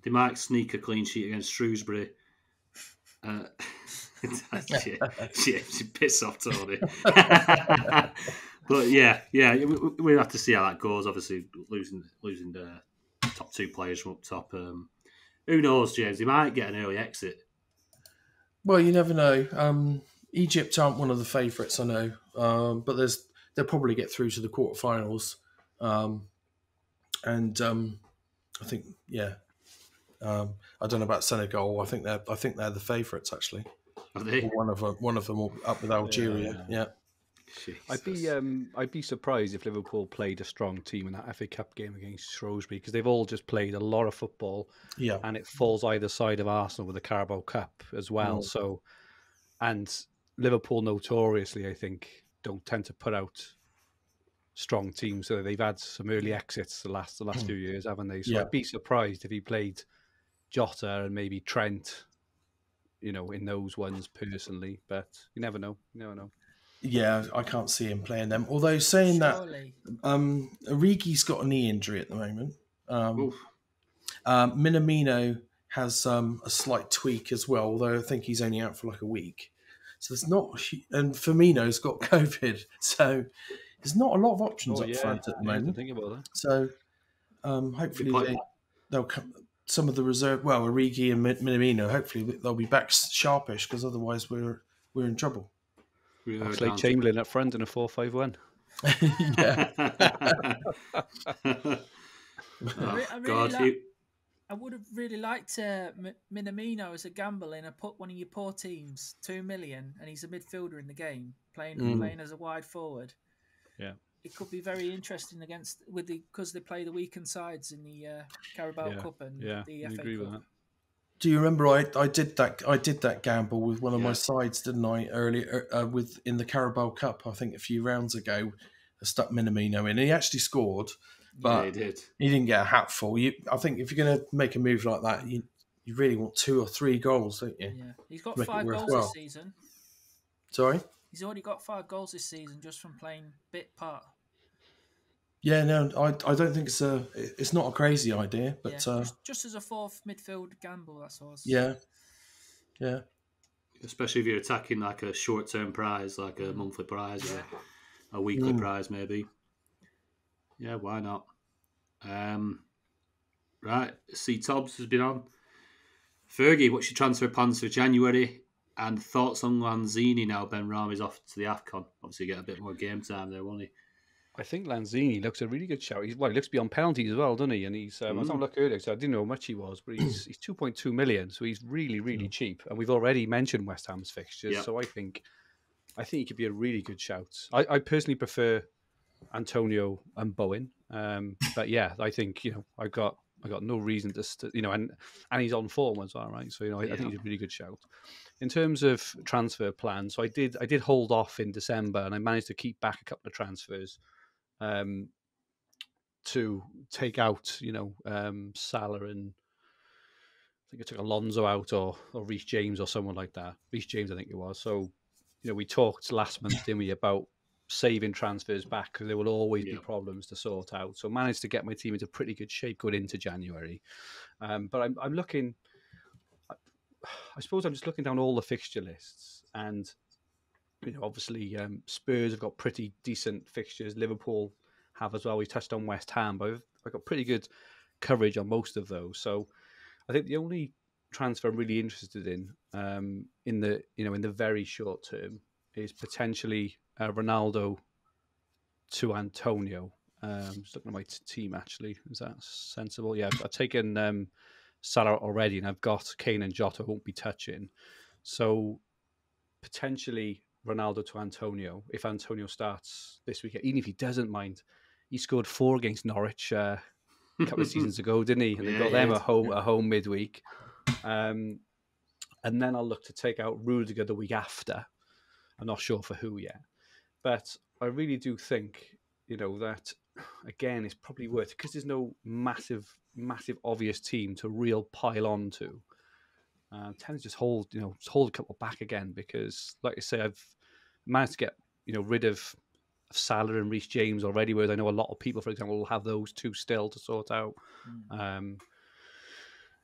They might sneak a clean sheet against Shrewsbury. Uh, James, you piss off, Tony. But yeah, yeah, we'll have to see how that goes. Obviously, losing losing the top two players from up top. Um, who knows, James? They might get an early exit. Well, you never know. Um, Egypt aren't one of the favourites, I know, um, but there's they'll probably get through to the quarterfinals. Um, and um, I think, yeah, um, I don't know about Senegal. I think they're I think they're the favourites actually. Are they? One of them, one of them up with Algeria. Yeah. yeah. Jesus. I'd be um, I'd be surprised if Liverpool played a strong team in that F A Cup game against Shrewsbury, because they've all just played a lot of football, yeah. And it falls either side of Arsenal with the Carabao Cup as well. Mm. So, and Liverpool notoriously, I think, don't tend to put out strong teams. So they've had some early exits the last the last mm. few years, haven't they? So yeah. I'd be surprised if he played Jota and maybe Trent, you know, in those ones personally. But you never know. You never know. Yeah, I can't see him playing them. Although saying Surely. that, um, Origi's got a knee injury at the moment. Um, um, Minamino has um, a slight tweak as well, although I think he's only out for like a week. So there's not, and Firmino's got COVID, so there's not a lot of options oh, up yeah, front at the yeah, moment. Think about that. So um, hopefully they, they'll come. Some of the reserve, well, Origi and Minamino, hopefully they'll be back sharpish, because otherwise we're we're in trouble. Really it's like Chamberlain up front in a four five one. Yeah. oh, I, really God, like, you... I would have really liked uh, Minamino as a gamble in a put one of your poor teams, two million, and he's a midfielder in the game, playing mm. playing as a wide forward. Yeah, it could be very interesting against with the because they play the weakened sides in the uh, Carabao yeah. Cup and yeah. the I F A agree Cup. With that. Do you remember I, I did that I did that gamble with one of yeah. my sides, didn't I? Earlier uh, with in the Carabao Cup, I think a few rounds ago, I stuck Minamino in. He actually scored, but yeah, he, did. he didn't get a hatful. You, I think, if you're going to make a move like that, you you really want two or three goals, don't you? Yeah, he's got make five goals well. this season. Sorry, he's already got five goals this season just from playing bit part. Yeah, no, I I don't think it's a it's not a crazy idea, but yeah, uh, just, just as a fourth midfield gamble, that's all. Yeah, yeah. Especially if you're attacking like a short-term prize, like a monthly prize yeah. or a weekly mm. prize, maybe. Yeah, why not? Um, right, C. Tobbs has been on. Fergie, what's your transfer plans for January? And thoughts on Lanzini now? Ben Rahm's off to the AFCON. Obviously, get a bit more game time there, won't he? I think Lanzini looks a really good shout. He's, well, he looks beyond penalties as well, doesn't he? And he's, um, mm. I was having a look earlier, so I didn't know how much he was, but he's he's two point two million, so he's really, really mm. cheap. And we've already mentioned West Ham's fixtures, yep. so I think I think he could be a really good shout. I, I personally prefer Antonio and Bowen, um, but yeah, I think you know I got I got no reason to st you know, and and he's on form as well, right? So you know, I, yeah. I think he's a really good shout. In terms of transfer plans, so I did I did hold off in December, and I managed to keep back a couple of transfers. Um, to take out, you know, um, Salah and I think I took Alonso out or or Reece James or someone like that. Reece James, I think it was. So, you know, we talked last month, didn't we, about saving transfers back because there will always yeah. be problems to sort out. So, managed to get my team into pretty good shape going into January. Um, but I'm I'm looking. I, I suppose I'm just looking down all the fixture lists and. You know, obviously, um, Spurs have got pretty decent fixtures. Liverpool have as well. We touched on West Ham, but I've got pretty good coverage on most of those. So, I think the only transfer I'm really interested in, um, in the you know, in the very short term, is potentially uh, Ronaldo to Antonio. Um, just looking at my team actually. Is that sensible? Yeah, I've taken um, Salah already, and I've got Kane and Jota. I won't be touching. So, potentially. Ronaldo to Antonio, if Antonio starts this weekend, even if he doesn't mind, he scored four against Norwich uh, a couple of seasons ago, didn't he? And yeah, they got them yeah. a home a home midweek. Um, and then I'll look to take out Rudiger the week after. I'm not sure for who yet. But I really do think, you know, that, again, it's probably worth it because there's no massive, massive obvious team to real pile on to. Uh, tend to just hold, you know, hold a couple back again because, like I say, I've managed to get, you know, rid of, of Salah and Reece James already, whereas I know a lot of people, for example, will have those two still to sort out. Mm. Um,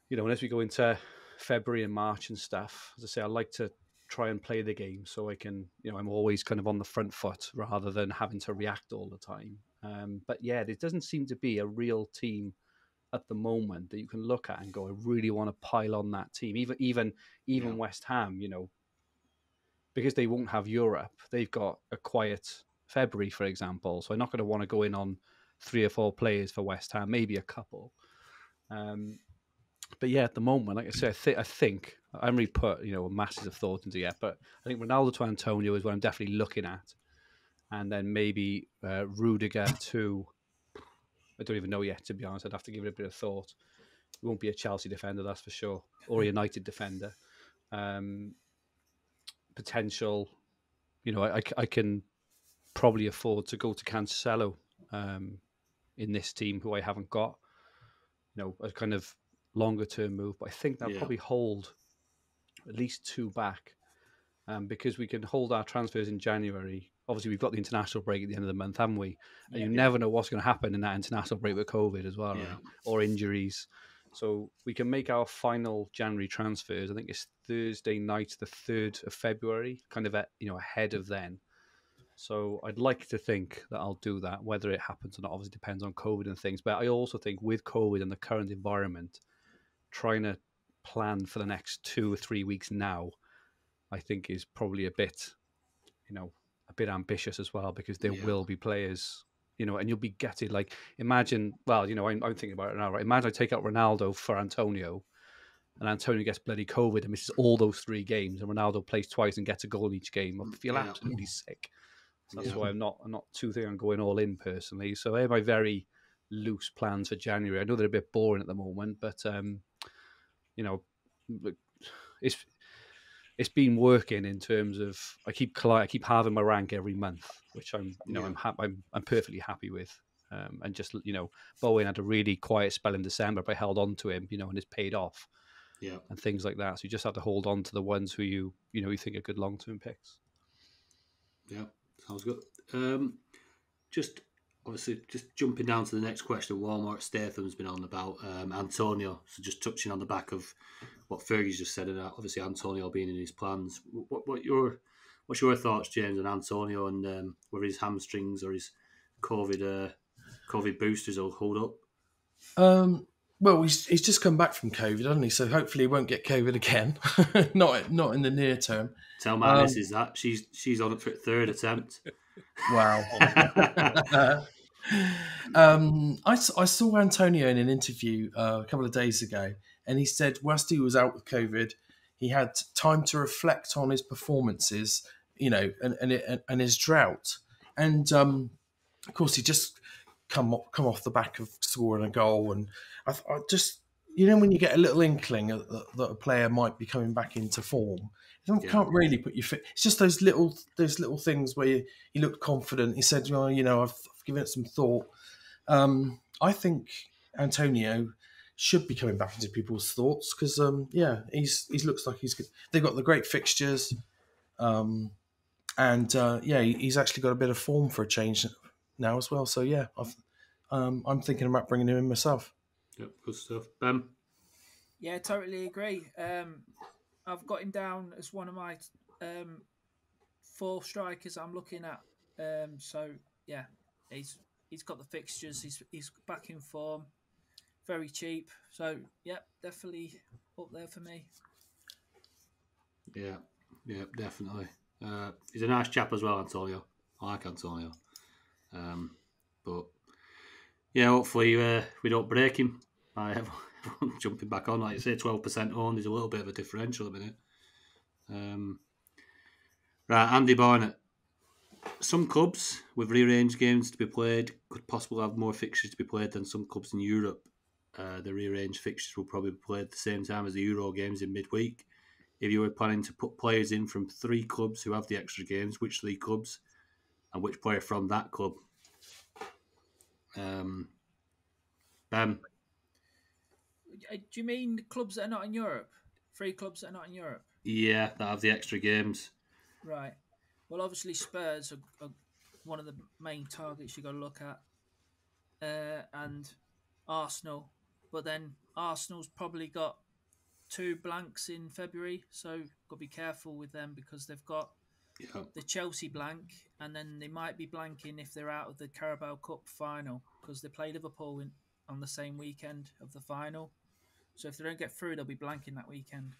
you know, unless we go into February and March and stuff, as I say, I like to try and play the game so I can, you know, I'm always kind of on the front foot rather than having to react all the time. Um, but yeah, there doesn't seem to be a real team at the moment that you can look at and go, I really want to pile on that team. Even even even yeah. West Ham, you know, because they won't have Europe, they've got a quiet February, for example. So I'm not going to want to go in on three or four players for West Ham, maybe a couple. Um, but yeah, at the moment, like I say, I, th- I think I haven't really put, you know, masses of thought into yet, but I think Ronaldo to Antonio is what I'm definitely looking at. And then maybe uh, Rudiger to, I don't even know yet, to be honest. I'd have to give it a bit of thought. It won't be a Chelsea defender, that's for sure, or a United defender. Um, potential, you know, I, I can probably afford to go to Cancelo um, in this team, who I haven't got, you know, a kind of longer-term move. But I think that'll yeah. probably hold at least two back um, because we can hold our transfers in January. Obviously, we've got the international break at the end of the month, haven't we? And yeah, you yeah. never know what's going to happen in that international break with COVID as well, yeah. right? Or injuries. So we can make our final January transfers. I think it's Thursday night, the third of February, kind of at, you know, ahead of then. So I'd like to think that I'll do that, whether it happens or not. Obviously, depends on COVID and things. But I also think with COVID and the current environment, trying to plan for the next two or three weeks now, I think is probably a bit, you know, a bit ambitious as well, because there yeah. will be players, you know, and you'll be gutted. Like, imagine, well, you know, I'm, I'm thinking about it now, right? Imagine I take out Ronaldo for Antonio and Antonio gets bloody COVID and misses all those three games and Ronaldo plays twice and gets a goal in each game. I feel yeah. absolutely sick. So that's yeah. why I'm not, I'm not too thinking I'm going all in personally. So I have my very loose plans for January. I know they're a bit boring at the moment, but, um, you know, it's, it's been working in terms of I keep I keep halving my rank every month, which I'm you know yeah. I'm, ha- I'm I'm perfectly happy with, um, and just you know Bowen had a really quiet spell in December, but I held on to him, you know, and it's paid off, yeah, and things like that. So you just have to hold on to the ones who you you know you think are good long term picks. Yeah, sounds good. Um, just obviously just jumping down to the next question. Walmart Statham's been on about um, Antonio, so just touching on the back of what Fergie's just said, and obviously Antonio being in his plans. What, what your, what's your thoughts, James, on Antonio and um, whether his hamstrings or his COVID, uh, COVID boosters will hold up? Um, well, he's he's just come back from COVID, hasn't he? So hopefully he won't get COVID again. not not in the near term. Tell my um, missus that she's she's on it for a third attempt. Wow. um, I I saw Antonio in an interview uh, a couple of days ago. And he said, whilst he was out with COVID, he had time to reflect on his performances, you know, and and, and his drought. And um, of course, he just come up, come off the back of scoring a goal. And I, I just, you know, when you get a little inkling that, that a player might be coming back into form, you yeah. can't really put your foot. It's just those little those little things where you, you look confident. He said, well, you know, I've, I've given it some thought. Um, I think Antonio should be coming back into people's thoughts because, um, yeah, he's he looks like he's good. They've got the great fixtures, um, and uh, yeah, he's actually got a bit of form for a change now as well. So yeah, I've, um, I'm thinking about bringing him in myself. Yep, good stuff, Ben. Yeah, totally agree. Um, I've got him down as one of my um, four strikers I'm looking at. Um, so yeah, he's he's got the fixtures. He's he's back in form. Very cheap. So, yeah, definitely up there for me. Yeah, yeah, definitely. Uh, he's a nice chap as well, Antonio. I like Antonio. Um, but, yeah, hopefully uh, we don't break him. I have jumping back on. Like you say, twelve percent owned is a little bit of a differential at the minute. Um, right, Andy Barnett. Some clubs with rearranged games to be played could possibly have more fixtures to be played than some clubs in Europe. Uh, the rearranged fixtures will probably be played at the same time as the Euro games in midweek. If you were planning to put players in from three clubs who have the extra games, which three clubs and which player from that club? Um, Ben? Do you mean clubs that are not in Europe? Three clubs that are not in Europe? Yeah, that have the extra games. Right. Well, obviously Spurs are, are one of the main targets you've got to look at. Uh, and Arsenal. But then Arsenal's probably got two blanks in February, so got to be careful with them because they've got yeah. the Chelsea blank, and then they might be blanking if they're out of the Carabao Cup final because they play Liverpool in, on the same weekend of the final. So if they don't get through, they'll be blanking that weekend.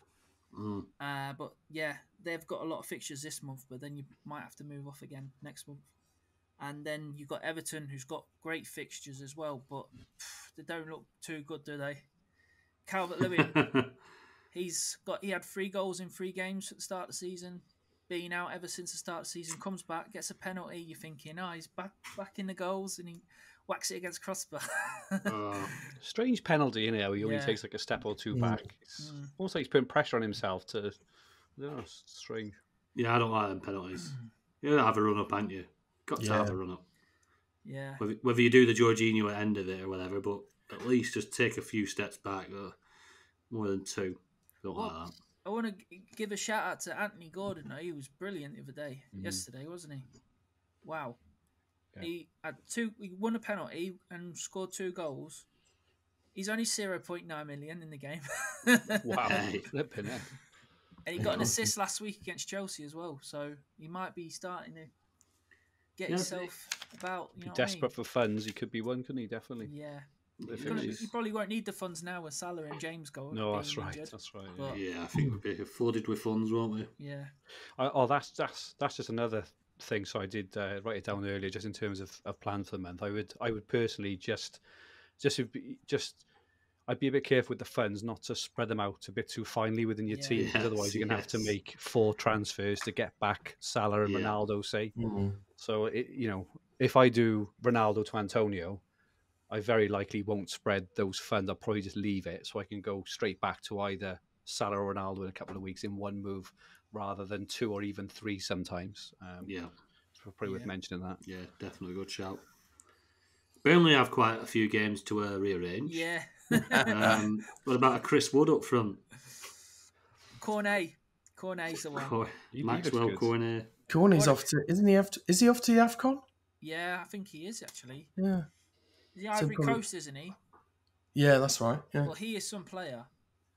Mm. Uh, but yeah, they've got a lot of fixtures this month, but then you might have to move off again next month. And then you've got Everton, who's got great fixtures as well, but pff, they don't look too good, do they? Calvert-Lewin, he's got he had three goals in three games at the start of the season, been out ever since the start of the season, comes back, gets a penalty, you're thinking, oh, he's back, back in the goals, and he whacks it against crossbar. uh, strange penalty, you know, he only yeah. takes like a step or two mm. back. It's mm. almost like he's putting pressure on himself to... No, it's strange. Yeah, I don't like them penalties. Mm. You don't have a run-up, aren't you? Got to yeah. have a run up. Yeah. Whether, whether you do the Jorginho at end of it or whatever, but at least just take a few steps back, uh, more than two. Don't well, like that. I want to give a shout out to Anthony Gordon. Though. He was brilliant the other day, mm. yesterday, wasn't he? Wow. Yeah. He had two. He won a penalty and scored two goals. He's only zero point nine million in the game. Wow, flipping it. And he got an assist last week against Chelsea as well, so he might be starting to get yeah. yourself about. You know desperate I mean? For funds, he could be one, couldn't he? Definitely. Yeah. Gonna, you probably won't need the funds now with Salah and James go. No, that's right. Injured. That's right. Yeah. yeah, I think we'll be flooded with funds, won't we? Yeah. I, oh, that's that's that's just another thing. So I did uh, write it down earlier, just in terms of, of plan for the month. I would I would personally just just just I'd be a bit careful with the funds, not to spread them out a bit too finely within your yeah. team. Yes, otherwise, you're gonna yes. have to make four transfers to get back Salah and yeah. Ronaldo, say. Mm-hmm. So, it, you know, if I do Ronaldo to Antonio, I very likely won't spread those funds. I'll probably just leave it so I can go straight back to either Salah or Ronaldo in a couple of weeks in one move rather than two or even three sometimes. Um, yeah. So probably yeah. worth mentioning that. Yeah, definitely a good shout. Burnley have quite a few games to uh, rearrange. Yeah. um, what about a Chris Wood up front? Cornet. Cornet's the one. Cor- Maxwell Cornet. Corney's off to isn't he? After, is he off to the AFCON? Yeah, I think he is actually. Yeah, the Ivory so Coast, isn't he? Yeah, that's right. Yeah. Well, he is some player.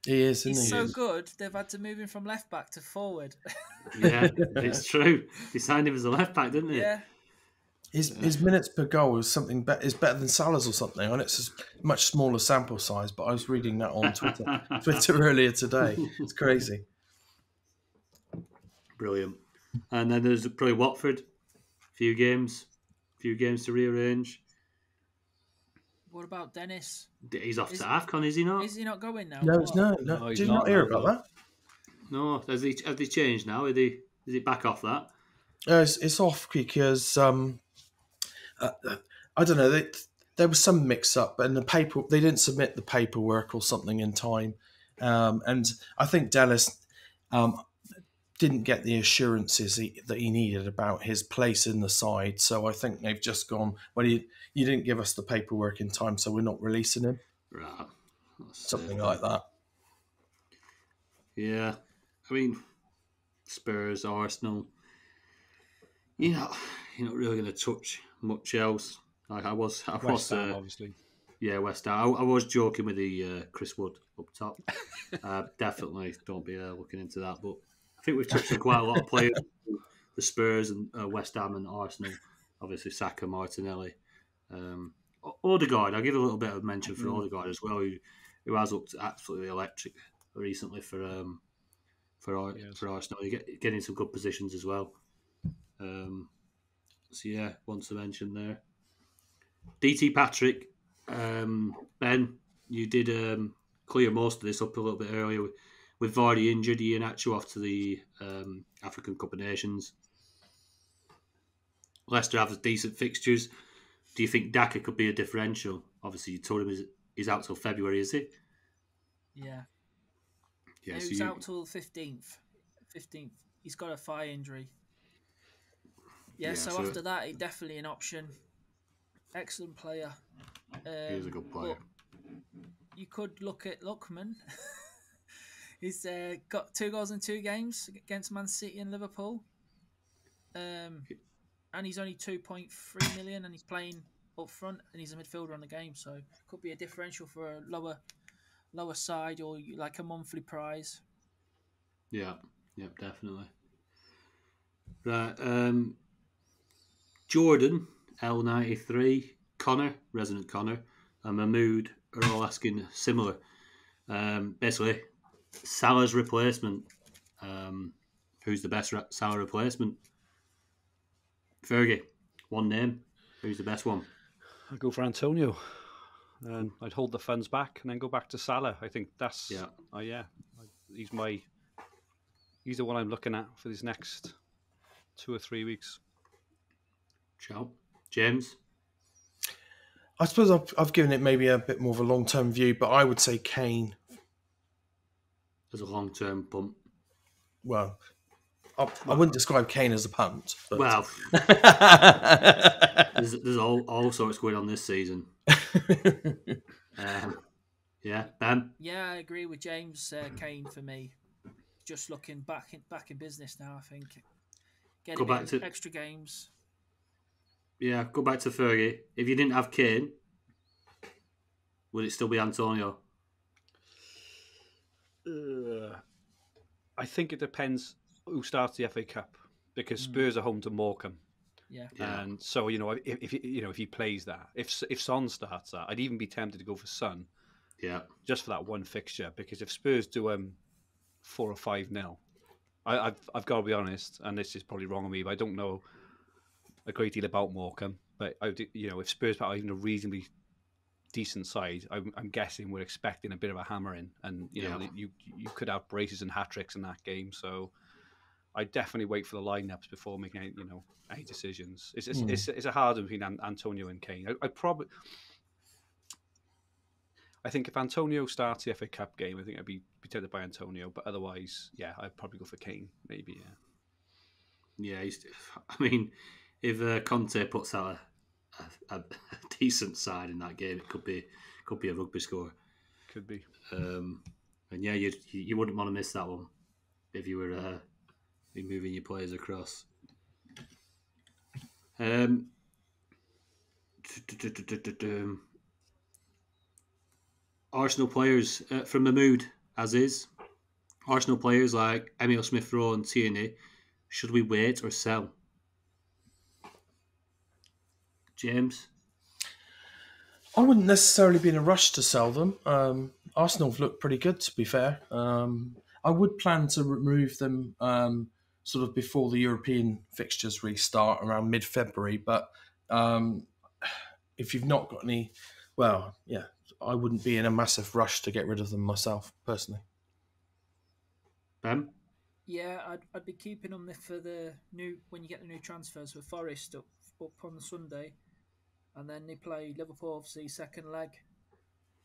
He is. Isn't He's he? so he is. good. They've had to move him from left back to forward. Yeah, it's true. He signed him as a left back, didn't he? Yeah. His his minutes per goal is something be- is better than Salah's or something, and it's a much smaller sample size. But I was reading that on Twitter Twitter earlier today. It's crazy. Brilliant. And then there's probably Watford. Few games. Few games to rearrange. What about Dennis? He's off is, to AFCON, is he not? Is he not going now? No, it's no, no. no Did you not, not hear about that? No. Has he, has he changed now? Is he, is he back off that? Uh, it's, it's off because, um, uh, I don't know, they, there was some mix-up and the paper, they didn't submit the paperwork or something in time. Um, and I think Dallas... Um, didn't get the assurances he, that he needed about his place in the side. So I think they've just gone, well, you, you didn't give us the paperwork in time, so we're not releasing him. Right. That's Something like that. Yeah. I mean, Spurs, Arsenal, you're not, you're not really going to touch much else. Like I was... I West was, Ham, uh, obviously. Yeah, West Ham. I, I was joking with the uh, Chris Wood up top. uh, definitely don't be uh, looking into that, but I think we've touched on quite a lot of players. The Spurs and uh, West Ham and Arsenal, obviously Saka, Martinelli, um, Odegaard. I'll give a little bit of mention for mm. Odegaard as well, who, who has looked absolutely electric recently for um, for Ar- yes. for Arsenal. He's get, getting some good positions as well. Um, so yeah, want to mention there. D T Patrick, um, Ben, you did um, clear most of this up a little bit earlier. With, With Vardy injured, Ian Acho off to the um, African Cup of Nations. Leicester have decent fixtures. Do you think Daka could be a differential? Obviously, you told him his he's out till February, is he? Yeah. Yeah, no, so he's you... out till fifteenth. Fifteenth. He's got a thigh injury. Yeah, yeah so, so after that, he's definitely an option. Excellent player. Um, he is a good player. You could look at Luckman. He's uh, got two goals in two games against Man City and Liverpool. Um, and he's only two point three million, and he's playing up front, and he's a midfielder on the game, so it could be a differential for a lower, lower side, or like a monthly prize. Yeah, yeah, definitely. Right, um, Jordan L ninety-three, Connor, resident Connor, and Mahmood are all asking similar. Um, basically, Salah's replacement. Um, who's the best Salah replacement? Fergie, one name. Who's the best one? I'd go for Antonio. Um, I'd hold the funds back and then go back to Salah. I think that's yeah. Oh uh, yeah, he's my. He's the one I'm looking at for these next two or three weeks. Ciao, James. I suppose I've, I've given it maybe a bit more of a long-term view, but I would say Kane as a long-term punt. Well, I, I wouldn't describe Kane as a punt. But... Well, there's, there's all, all sorts going on this season. um, yeah, Ben? Yeah, I agree with James. Uh, Kane for me. Just looking back in, back in business now, I think. Getting back to extra games. Yeah, go back to Fergie. If you didn't have Kane, would it still be Antonio? Uh, I think it depends who starts the F A Cup, because mm. Spurs are home to Morecambe. Yeah. And so, you know, if, if you know if he plays that, if if Son starts that, I'd even be tempted to go for Son. Yeah. Just for that one fixture, because if Spurs do um four or five nil, I, I've I've got to be honest, and this is probably wrong of me, but I don't know a great deal about Morecambe, but I would, you know, if Spurs are even a reasonably decent side, I'm, I'm guessing we're expecting a bit of a hammering, and you know, yeah. you you could have braces and hat tricks in that game. So I definitely wait for the lineups before making any, you know, any decisions. It's it's, mm. it's, it's a hard one between Antonio and Kane. I, I probably, I think if Antonio starts the F A Cup game, I think I'd be, be tempted by Antonio, but otherwise, yeah, I'd probably go for Kane, maybe. Yeah, yeah. He's, I mean. If uh, Conte puts out a, a, a decent side in that game, it could be could be a rugby score. Could be. Um, and yeah, you you wouldn't want to miss that one if you were uh, moving your players across. Um, Arsenal players uh, from Mahmood, as is. Arsenal players like Emile Smith-Rowe and Tierney, should we wait or sell? James? I wouldn't necessarily be in a rush to sell them. Um, Arsenal have looked pretty good, to be fair. Um, I would plan to remove them um, sort of before the European fixtures restart around mid-February, but um, if you've not got any... Well, yeah, I wouldn't be in a massive rush to get rid of them myself, personally. Ben? Yeah, I'd, I'd be keeping them for the new... When you get the new transfers with Forest up, up on the Sunday... And then they play Liverpool, obviously, second leg,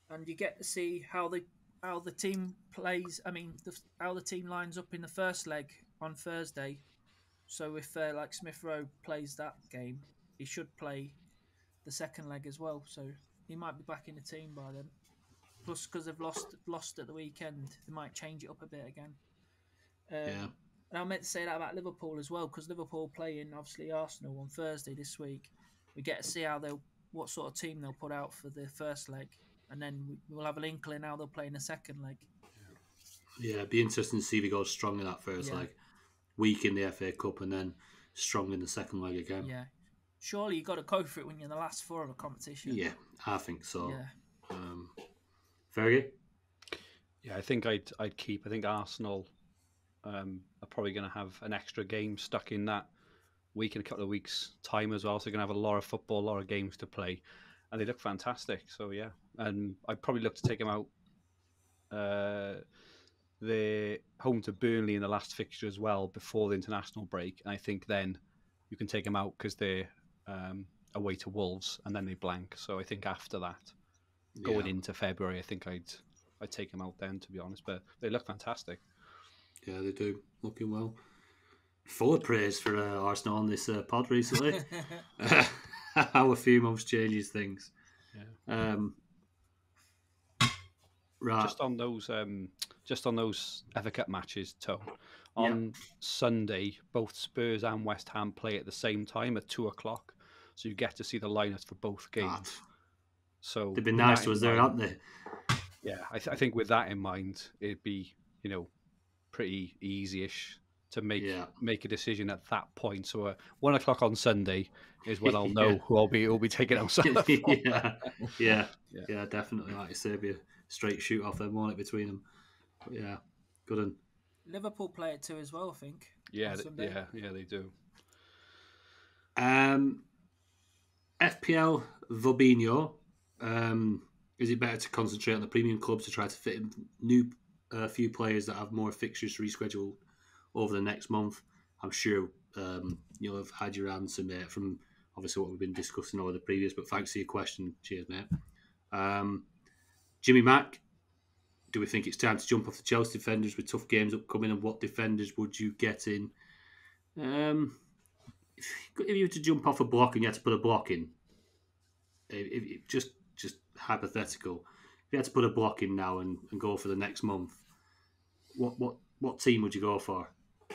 and you get to see how the how the team plays. I mean, the, how the team lines up in the first leg on Thursday. So if uh, like Smith Rowe plays that game, he should play the second leg as well. So he might be back in the team by then. Plus, because they've lost lost at the weekend, they might change it up a bit again. Um, yeah. And I meant to say that about Liverpool as well, because Liverpool playing obviously Arsenal on Thursday this week. We get to see how they'll, what sort of team they'll put out for the first leg, and then we'll have an inkling how they'll play in the second leg. Yeah, it'd be interesting to see if he goes strong in that first yeah. leg, weak in the F A Cup, and then strong in the second leg again. Yeah, surely you've got to go for it when you're in the last four of a competition. Yeah, I think so. Yeah. Um, Fergie? Yeah, I think I'd I'd keep. I think Arsenal um, are probably going to have an extra game stuck in that week in a couple of weeks' time as well, so they're going to have a lot of football, a lot of games to play, and they look fantastic. So yeah, and I'd probably look to take them out. Uh, they're home to Burnley in the last fixture as well before the international break, and I think then you can take them out because they're um, away to Wolves, and then they blank. So I think after that, going yeah. into February, I think I'd I'd take him out then, to be honest. But they look fantastic. Yeah, they do. Looking well. Full of praise for uh, Arsenal on this uh, pod recently. How a few months changes things. Yeah. Um, right. Just on those, um, just on those F A Cup matches, Tom. On yeah. Sunday, both Spurs and West Ham play at the same time at two o'clock, so you get to see the lineups for both games. God. So they've been nice to us there, haven't they? Yeah, I, th- I think with that in mind, it'd be you know pretty easy-ish to make yeah. make a decision at that point. So uh, one o'clock on Sunday is when I'll know yeah. who I'll be. I'll be taking outside. yeah. yeah, yeah, yeah, definitely. Like you say, be a straight shoot off them, won't it, between them? But yeah, good one. Liverpool play it too as well, I think. Yeah, th- yeah, yeah, they do. Um, F P L Vobinho. Um, is it better to concentrate on the premium clubs to try to fit in new uh, few players that have more fixtures rescheduled over the next month? I'm sure um, you'll have had your answer, mate, from obviously what we've been discussing over the previous, but thanks for your question. Cheers, mate. Um, Jimmy Mack, do we think it's time to jump off the Chelsea defenders with tough games upcoming, and what defenders would you get in? Um, if, if you were to jump off a block and you had to put a block in, if, if, just just hypothetical, if you had to put a block in now and, and go for the next month, what, what, what team would you go for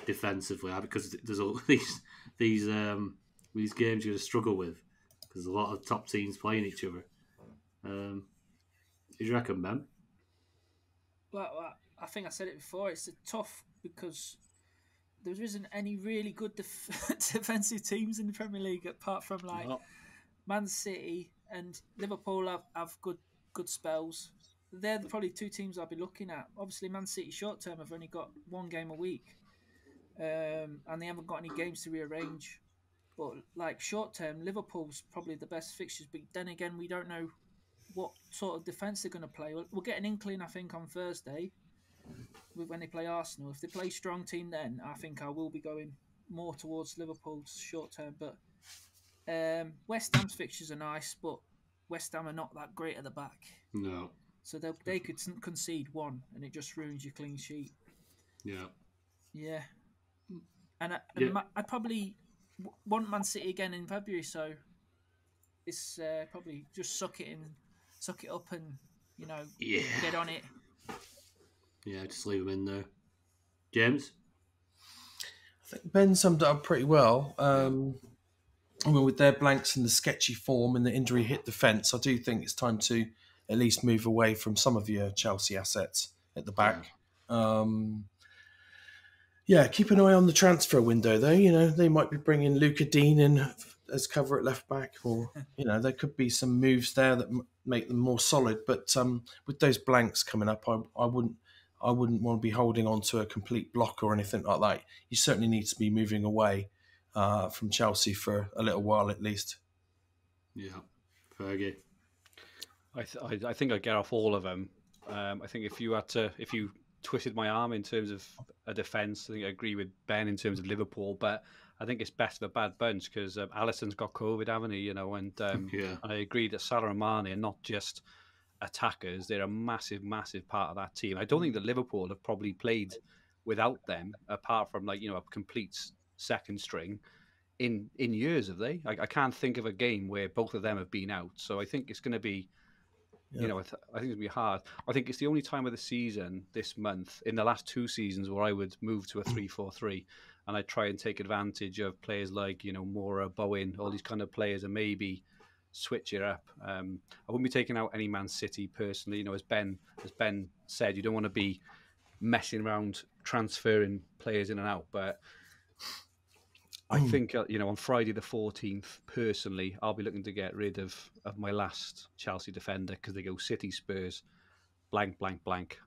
defensively? Because there's all these these um, these games you're going to struggle with because there's a lot of top teams playing each other. Um, do you reckon, Ben? Well, I think I said it before. It's tough because there isn't any really good def- defensive teams in the Premier League apart from like no. Man City and Liverpool have, have good good spells. They're probably two teams I'll be looking at. Obviously, Man City short term have only got one game a week, um, and they haven't got any games to rearrange. But like short term, Liverpool's probably the best fixtures. But then again, we don't know what sort of defence they're going to play. We'll, we'll get an inkling, I think, on Thursday when they play Arsenal. If they play strong team, then I think I will be going more towards Liverpool's short term. But um, West Ham's fixtures are nice, but West Ham are not that great at the back. No. So they they could concede one, and it just ruins your clean sheet. Yeah. Yeah. And I and yeah. my, I probably want Man City again in February, so it's uh, probably just suck it in, suck it up, and you know yeah. get on it. Yeah, just leave them in there. James, I think Ben summed it up pretty well. Um, I mean, with their blanks and the sketchy form and the injury hit the fence, I do think it's time to at least move away from some of your Chelsea assets at the back. Yeah. Um, yeah, keep an eye on the transfer window, though. You know, they might be bringing Luca Dean in as cover at left back, or, you know, there could be some moves there that m- make them more solid. But um, with those blanks coming up, I, I wouldn't I wouldn't want to be holding on to a complete block or anything like that. You certainly need to be moving away uh, from Chelsea for a little while at least. Yeah, Fergie. I, th- I think I'd get off all of them. Um, I think if you had to, if you twisted my arm in terms of a defence, I think I agree with Ben in terms of Liverpool, but I think it's best of a bad bunch because um, Alisson's got COVID, haven't he? You know, and um, yeah. I agree that Salah and Mane are not just attackers; they're a massive, massive part of that team. I don't think that Liverpool have probably played without them, apart from like you know a complete second string. In in years, have they? I, I can't think of a game where both of them have been out. So I think it's going to be. You yep. know, I, th- I think it'd be hard. I think it's the only time of the season this month, in the last two seasons, where I would move to a three four three, and I'd try and take advantage of players like, you know, Moura, Bowen, all these kind of players, and maybe switch it up. Um, I wouldn't be taking out any Man City personally. You know, as Ben as Ben said, you don't want to be messing around transferring players in and out. But I think, you know, on Friday the fourteenth, personally, I'll be looking to get rid of, of my last Chelsea defender because they go City, Spurs, blank, blank, blank.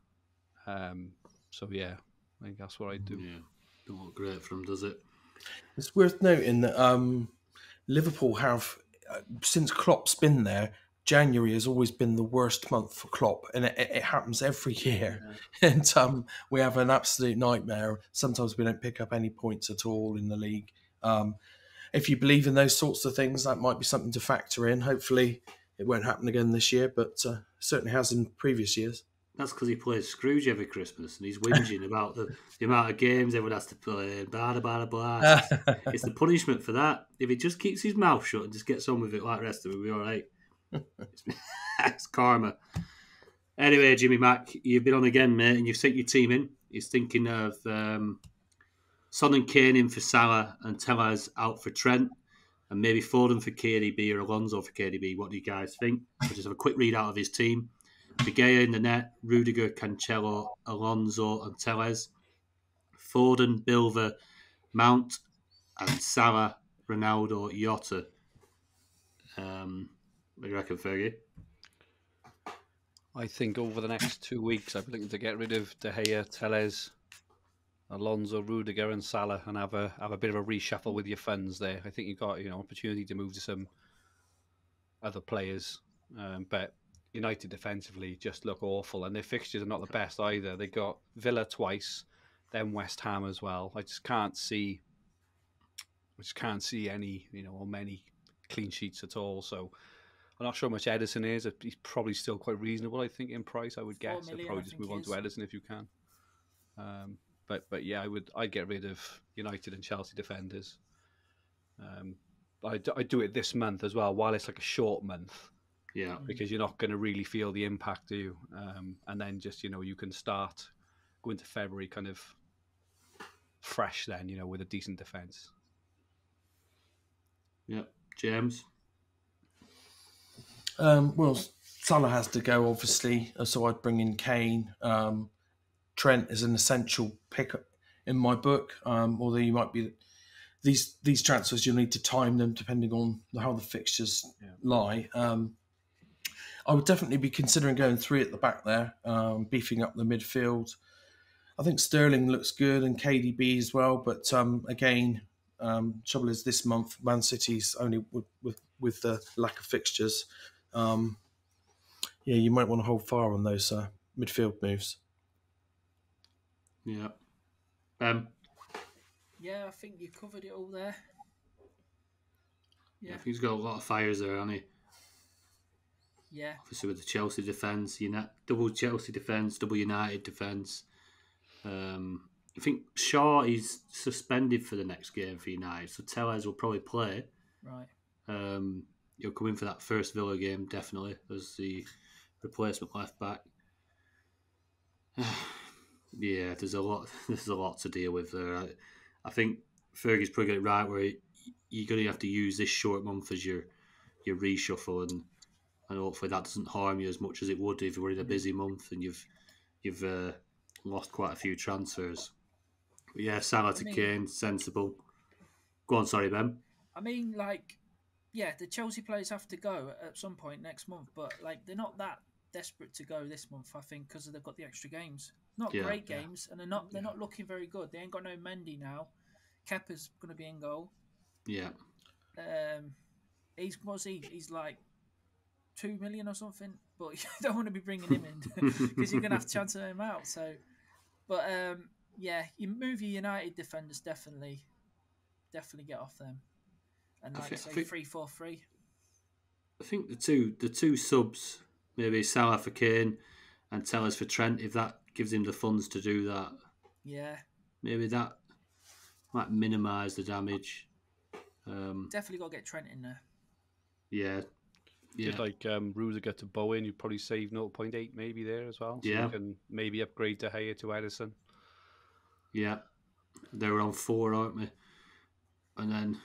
Um, so, yeah, I think that's what I do. Yeah, don't look great for them, does it? It's worth noting that um, Liverpool have, uh, since Klopp's been there, January has always been the worst month for Klopp, and it, it happens every year. Yeah. And um, we have an absolute nightmare. Sometimes we don't pick up any points at all in the league. Um, if you believe in those sorts of things, that might be something to factor in. Hopefully it won't happen again this year, but uh, certainly has in previous years. That's because he plays Scrooge every Christmas and he's whinging about the, the amount of games everyone has to play and blah, blah, blah, blah. It's the punishment for that. If he just keeps his mouth shut and just gets on with it like the rest of it, we'll be all right. It's, it's karma. Anyway, Jimmy Mack, you've been on again, mate, and you've sent your team in. He's thinking of um, Son and Kane in for Salah and Tellers out for Trent and maybe Foden for K D B or Alonso for K D B. What do you guys think? I'll just have a quick read out of his team. Begea in the net, Rudiger, Cancelo, Alonso and Tellez, Foden, Bilva, Mount and Salah, Ronaldo, Jota. Um, what do you reckon, Fergie? I think over the next two weeks I'd be looking to get rid of De Gea, Tellez, Alonso, Rudiger and Salah and have a have a bit of a reshuffle with your funds there. I think you've got, you know, opportunity to move to some other players. Um, but United defensively just look awful, and their fixtures are not the best either. They got Villa twice, then West Ham as well. I just can't see, I just can't see any, you know, or many clean sheets at all. So I'm not sure how much Edison is. He's probably still quite reasonable, I think, in price. I would guess. Million, I'd probably I just move on to Edison if you can. Um, but but yeah, I would. I'd get rid of United and Chelsea defenders. Um, I I do it this month as well, while it's like a short month. Yeah, because you're not going to really feel the impact, do you? Um, and then just, you know, you can start going to February kind of fresh then, you know, with a decent defence. Yeah. James? Um, well, Salah has to go, obviously, so I'd bring in Kane. Um, Trent is an essential pick in my book, um, although you might be... These these transfers, you'll need to time them depending on how the fixtures yeah. lie. Um, I would definitely be considering going three at the back there, um, beefing up the midfield. I think Sterling looks good and K D B as well, but um, again, um, trouble is this month Man City's only with with, with the lack of fixtures. Um, yeah, you might want to hold fire on those uh, midfield moves. Yeah, um, yeah, I think you covered it all there. Yeah, yeah I think he's got a lot of fires there, hasn't he? Yeah. Obviously with the Chelsea defence, double Chelsea defence, double United defence. Um, I think Shaw is suspended for the next game for United, so Tellez will probably play. Right. Um, he'll come in for that first Villa game, definitely, as the replacement left-back. Yeah, there's a lot There's a lot to deal with there. I, I think Fergie's probably got it right where you're going to have to use this short month as your your reshuffle and... And hopefully that doesn't harm you as much as it would if you were in a busy month and you've you've uh, lost quite a few transfers. But yeah, Salah to I mean, Kane, sensible. Go on, sorry, Ben. I mean, like, yeah, the Chelsea players have to go at some point next month, but like they're not that desperate to go this month, I think, because they've got the extra games. Not yeah, great yeah. games, and they're not they're yeah. not looking very good. They ain't got no Mendy now. Kepa's going to be in goal. Yeah. Um, he's was he? He's like. Two million or something, but you don't want to be bringing him in because you're going to have to transfer him out. So, but um, yeah, you move your United defenders definitely, definitely get off them, and like I think, say I think, three four three. I think the two the two subs maybe Salah for Kane and Tellers for Trent if that gives him the funds to do that. Yeah, maybe that might minimise the damage. Um, definitely got to get Trent in there. Yeah. Yeah. Just like um, Rudiger to Bowen, you'd probably save zero point eight maybe there as well. So yeah. You can maybe upgrade De Gea to Edison. Yeah. They were on four, aren't they? And then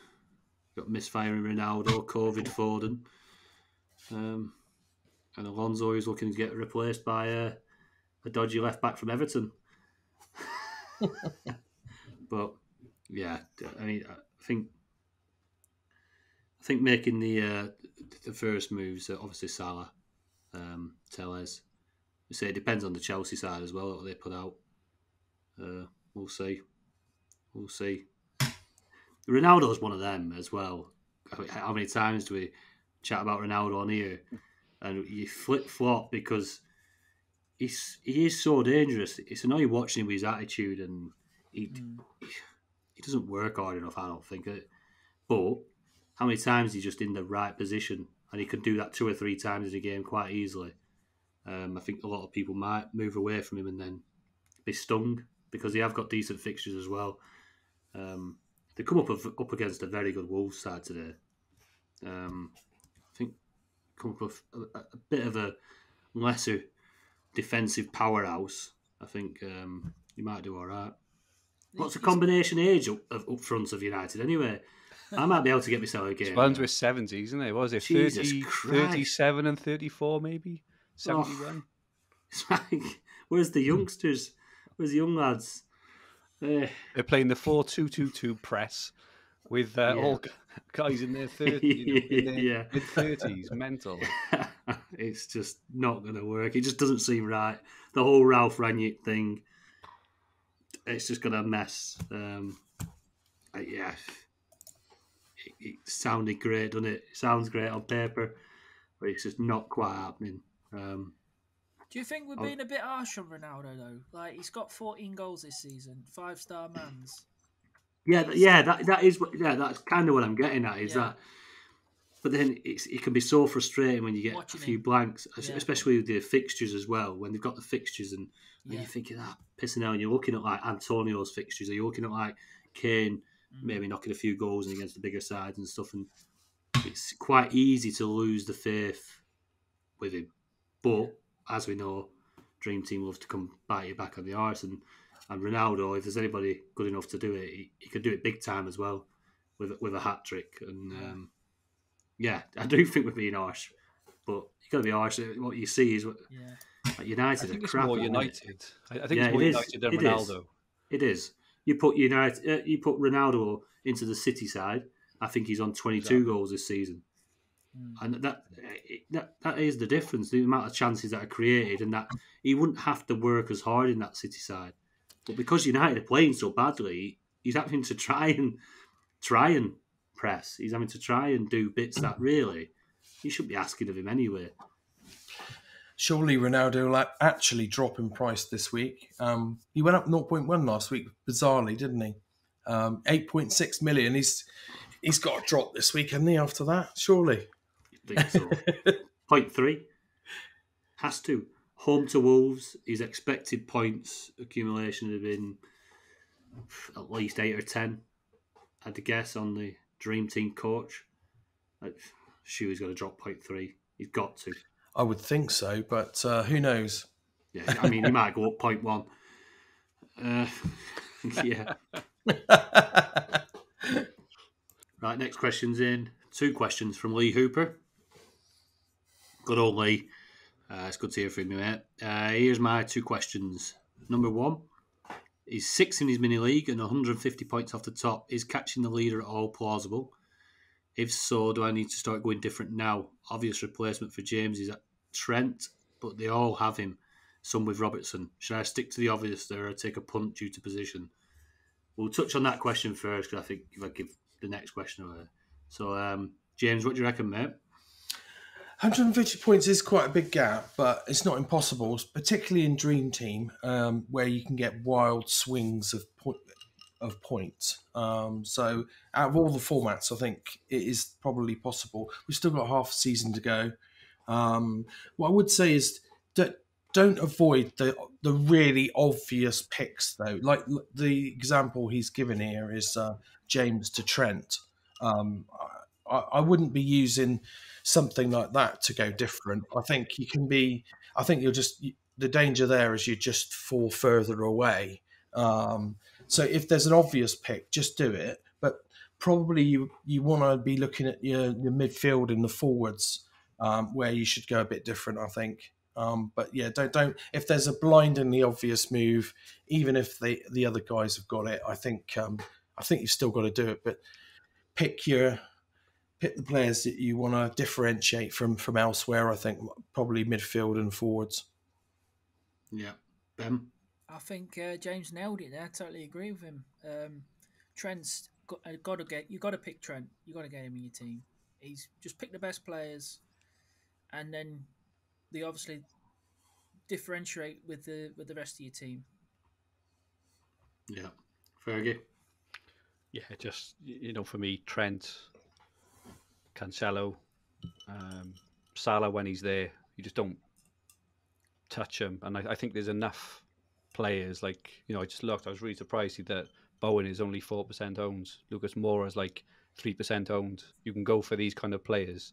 got misfiring Ronaldo, COVID Foden. Um, and Alonso is looking to get replaced by a, a dodgy left-back from Everton. But, yeah, I mean, I think... I think making the uh, the first moves, uh, obviously Salah, um, Tellez. You say it depends on the Chelsea side as well what they put out. Uh, we'll see, we'll see. Ronaldo's one of them as well. I mean, how many times do we chat about Ronaldo on here? And you flip flop because he's he is so dangerous. It's annoying watching him with his attitude, and he mm. he doesn't work hard enough. I don't think it, but. How many times he's just in the right position and he can do that two or three times in a game quite easily. Um, I think a lot of people might move away from him and then be stung because they have got decent fixtures as well. Um, they come up of, up against a very good Wolves side today. Um, I think come up with a, a bit of a lesser defensive powerhouse. I think um, you might do all right. What's the combination age up, up front of United anyway? I might be able to get myself a game. Spurs were seventies, isn't it? What was it? thirty, thirty-seven and thirty-four maybe? seventy-one. Oh, it's like, where's the youngsters? Where's the young lads? Uh, They're playing the four two two two press with uh, yeah. all guys in their thirties. You know, yeah. mid-thirties, mental. It's just not going to work. It just doesn't seem right. The whole Ralph Ranić thing, it's just going to mess. Um, yeah. It, it sounded great, doesn't it? It sounds great on paper, but it's just not quite happening. Um, Do you think we're I'll... being a bit harsh on Ronaldo, though? Like, he's got fourteen goals this season, five-star mans. Yeah, th- yeah, that that is what, yeah, that's kind of what I'm getting at. Is yeah. that, but then it's, it can be so frustrating when you get Watching a few him. blanks, yeah. especially with the fixtures as well. When they've got the fixtures and, and yeah. you're thinking, ah, pissing out, and you're looking at like Antonio's fixtures, or you're looking at like Kane mm. maybe knocking a few goals and against the bigger sides and stuff, and it's quite easy to lose the faith with him. But as we know, Dream Team loves to come bite you back on the arse, and, and Ronaldo, if there's anybody good enough to do it, he, he could do it big time as well with with a hat trick. And um, yeah, I do think we're being harsh, but you got to be harsh. What you see is what yeah. like United I think are crap. More United, I, I think yeah, it's more it United than it Ronaldo. Is. It is. You put United, uh, you put Ronaldo into the City side. I think he's on twenty-two exactly. goals this season. And that, that that is the difference, the amount of chances that are created, and that he wouldn't have to work as hard in that City side. But because United are playing so badly, he's having to try and try and press. He's having to try and do bits that really you shouldn't be asking of him anyway. Surely Ronaldo will actually drop in price this week. Um, he went up zero point one last week, bizarrely, didn't he? Um, eight point six million. He's he's got a drop this week, hasn't he? After that, surely. Think so. Point three has to home to Wolves. His expected points accumulation have been at least eight or ten. I had to guess on the Dream Team coach. Like, Shuey's got to drop point three. He's got to. I would think so, but uh, who knows? Yeah, I mean, he might go up point one. Uh, yeah. Right, next question's in. Two questions from Lee Hooper. Good old Lee. Uh, it's good to hear from you, mate. Uh, here's my two questions. Number one, he's sixth in his mini-league and one hundred fifty points off the top. Is catching the leader at all plausible? If so, do I need to start going different now? Obvious replacement for James is at Trent, but they all have him, some with Robertson. Should I stick to the obvious there or take a punt due to position? We'll touch on that question first, because I think if I give the next question away. So, um, James, what do you reckon, mate? one hundred fifty points is quite a big gap, but it's not impossible, particularly in Dream Team, um, where you can get wild swings of point, of points. Um, so, out of all the formats, I think it is probably possible. We've still got half a season to go. Um, what I would say is that don't avoid the the really obvious picks, though. Like the example he's given here is uh, James to Trent. Um, I, I wouldn't be using something like that to go different. I think you can be. I think you're just the danger there is you just fall further away. Um, so if there's an obvious pick, just do it. But probably you you want to be looking at your, your midfield and the forwards um, where you should go a bit different, I think. Um, but yeah, don't don't. If there's a blindingly obvious move, even if the the other guys have got it, I think um, I think you've still got to do it. But Pick your pick the players that you want to differentiate from from elsewhere. I think probably midfield and forwards. Yeah, Ben. I think uh, James nailed it there. I totally agree with him. Um, Trent's got, uh, got to get. You got to pick Trent. You got to get him in your team. He's just pick the best players, and then they obviously differentiate with the with the rest of your team. Yeah, Fergie. Yeah, just, you know, for me, Trent, Cancelo, um, Salah when he's there. You just don't touch him. And I, I think there's enough players, like, you know, I just looked, I was really surprised that Bowen is only four percent owned. Lucas Moura is like three percent owned. You can go for these kind of players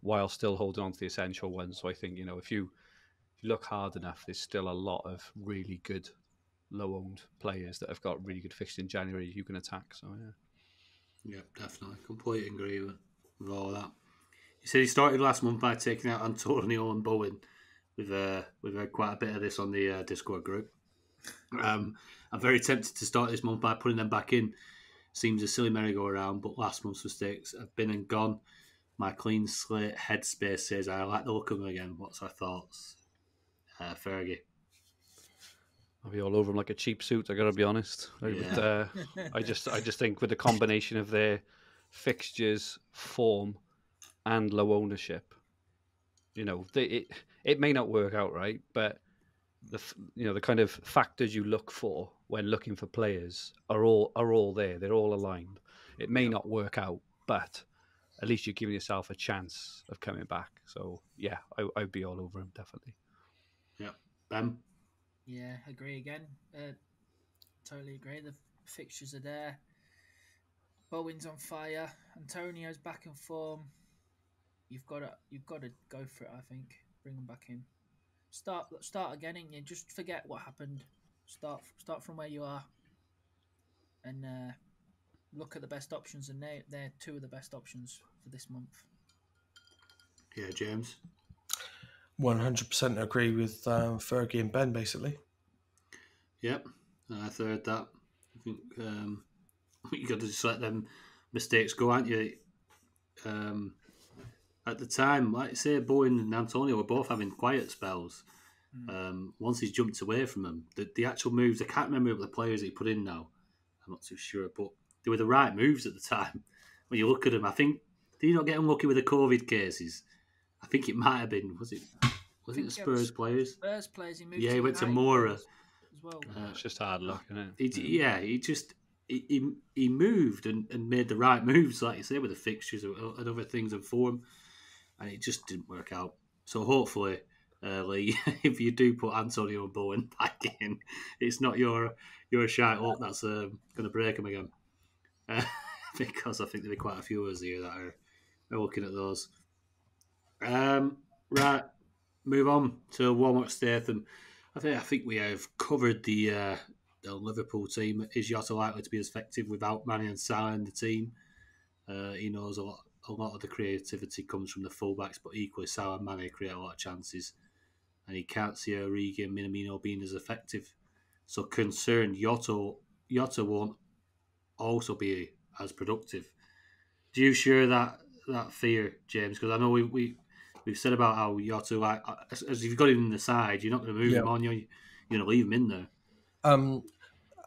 while still holding on to the essential ones. So I think, you know, if you, if you look hard enough, there's still a lot of really good low-owned players that have got really good fixtures in January you can attack. So, yeah. Yeah, definitely. Completely agree with, with all that. You said he started last month by taking out Antonio and Bowen. We've, uh, we've had quite a bit of this on the uh, Discord group. Um, I'm very tempted to start this month by putting them back in. Seems a silly merry-go-round, but last month's mistakes have been and gone. My clean slate headspace says I like the look of them again. What's our thoughts? Uh, Fergie. I'll be all over them like a cheap suit, I got to be honest. Yeah. But, uh, I just I just think with the combination of their fixtures, form, and low ownership, you know, they, it it may not work out right, but the you know the kind of factors you look for when looking for players are all are all there. They're all aligned. It may not work out, but at least you're giving yourself a chance of coming back. So yeah, I, I'd be all over him definitely. Yeah, Ben. Yeah, agree again. Uh, totally agree. The fixtures are there. Bowen's on fire. Antonio's back in form. You've got to, you've got to go for it. I think bring them back in. Start, start again, and you just forget what happened. Start, start from where you are, and uh, look at the best options. And they, they're two of the best options for this month. Yeah, James. one hundred percent agree with um, Fergie and Ben, basically. Yep, I third that. I think um, you got to just let them mistakes go, aren't you? Um, at the time, like I say, Bowen and Antonio were both having quiet spells. Mm. Um, once he's jumped away from them, the, the actual moves, I can't remember the players he put in now. I'm not too sure, but they were the right moves at the time. When you look at them, I think, did he not get unlucky with the COVID cases? I think it might have been. Was it? Was it the Spurs was, players? Spurs players. He moved yeah, he went to Moura. As well. Uh, it's just hard luck, isn't it? He, yeah, he just he, he he moved and and made the right moves, like you say, with the fixtures and other things and form, and it just didn't work out. So hopefully, uh, Lee, if you do put Antonio and Bowen back in, it's not your your shite up that's uh, going to break him again, uh, because I think there'll be quite a few of us here that are, are looking at those. Um, right, move on to Walmart Statham. I think I think we have covered the uh, the Liverpool team. Is Jota likely to be as effective without Manny and Salah in the team? Uh, he knows a lot. A lot of the creativity comes from the fullbacks, but equally Salah and Manny create a lot of chances, and he can't see Origi and Minamino being as effective. So concerned Jota Jota won't also be as productive. Do you share that that fear, James? Because I know we we. We've said about how Jota, like, as, as you've got him in the side, you're not going to move yeah. him on. You're, you're going to leave him in there. Um,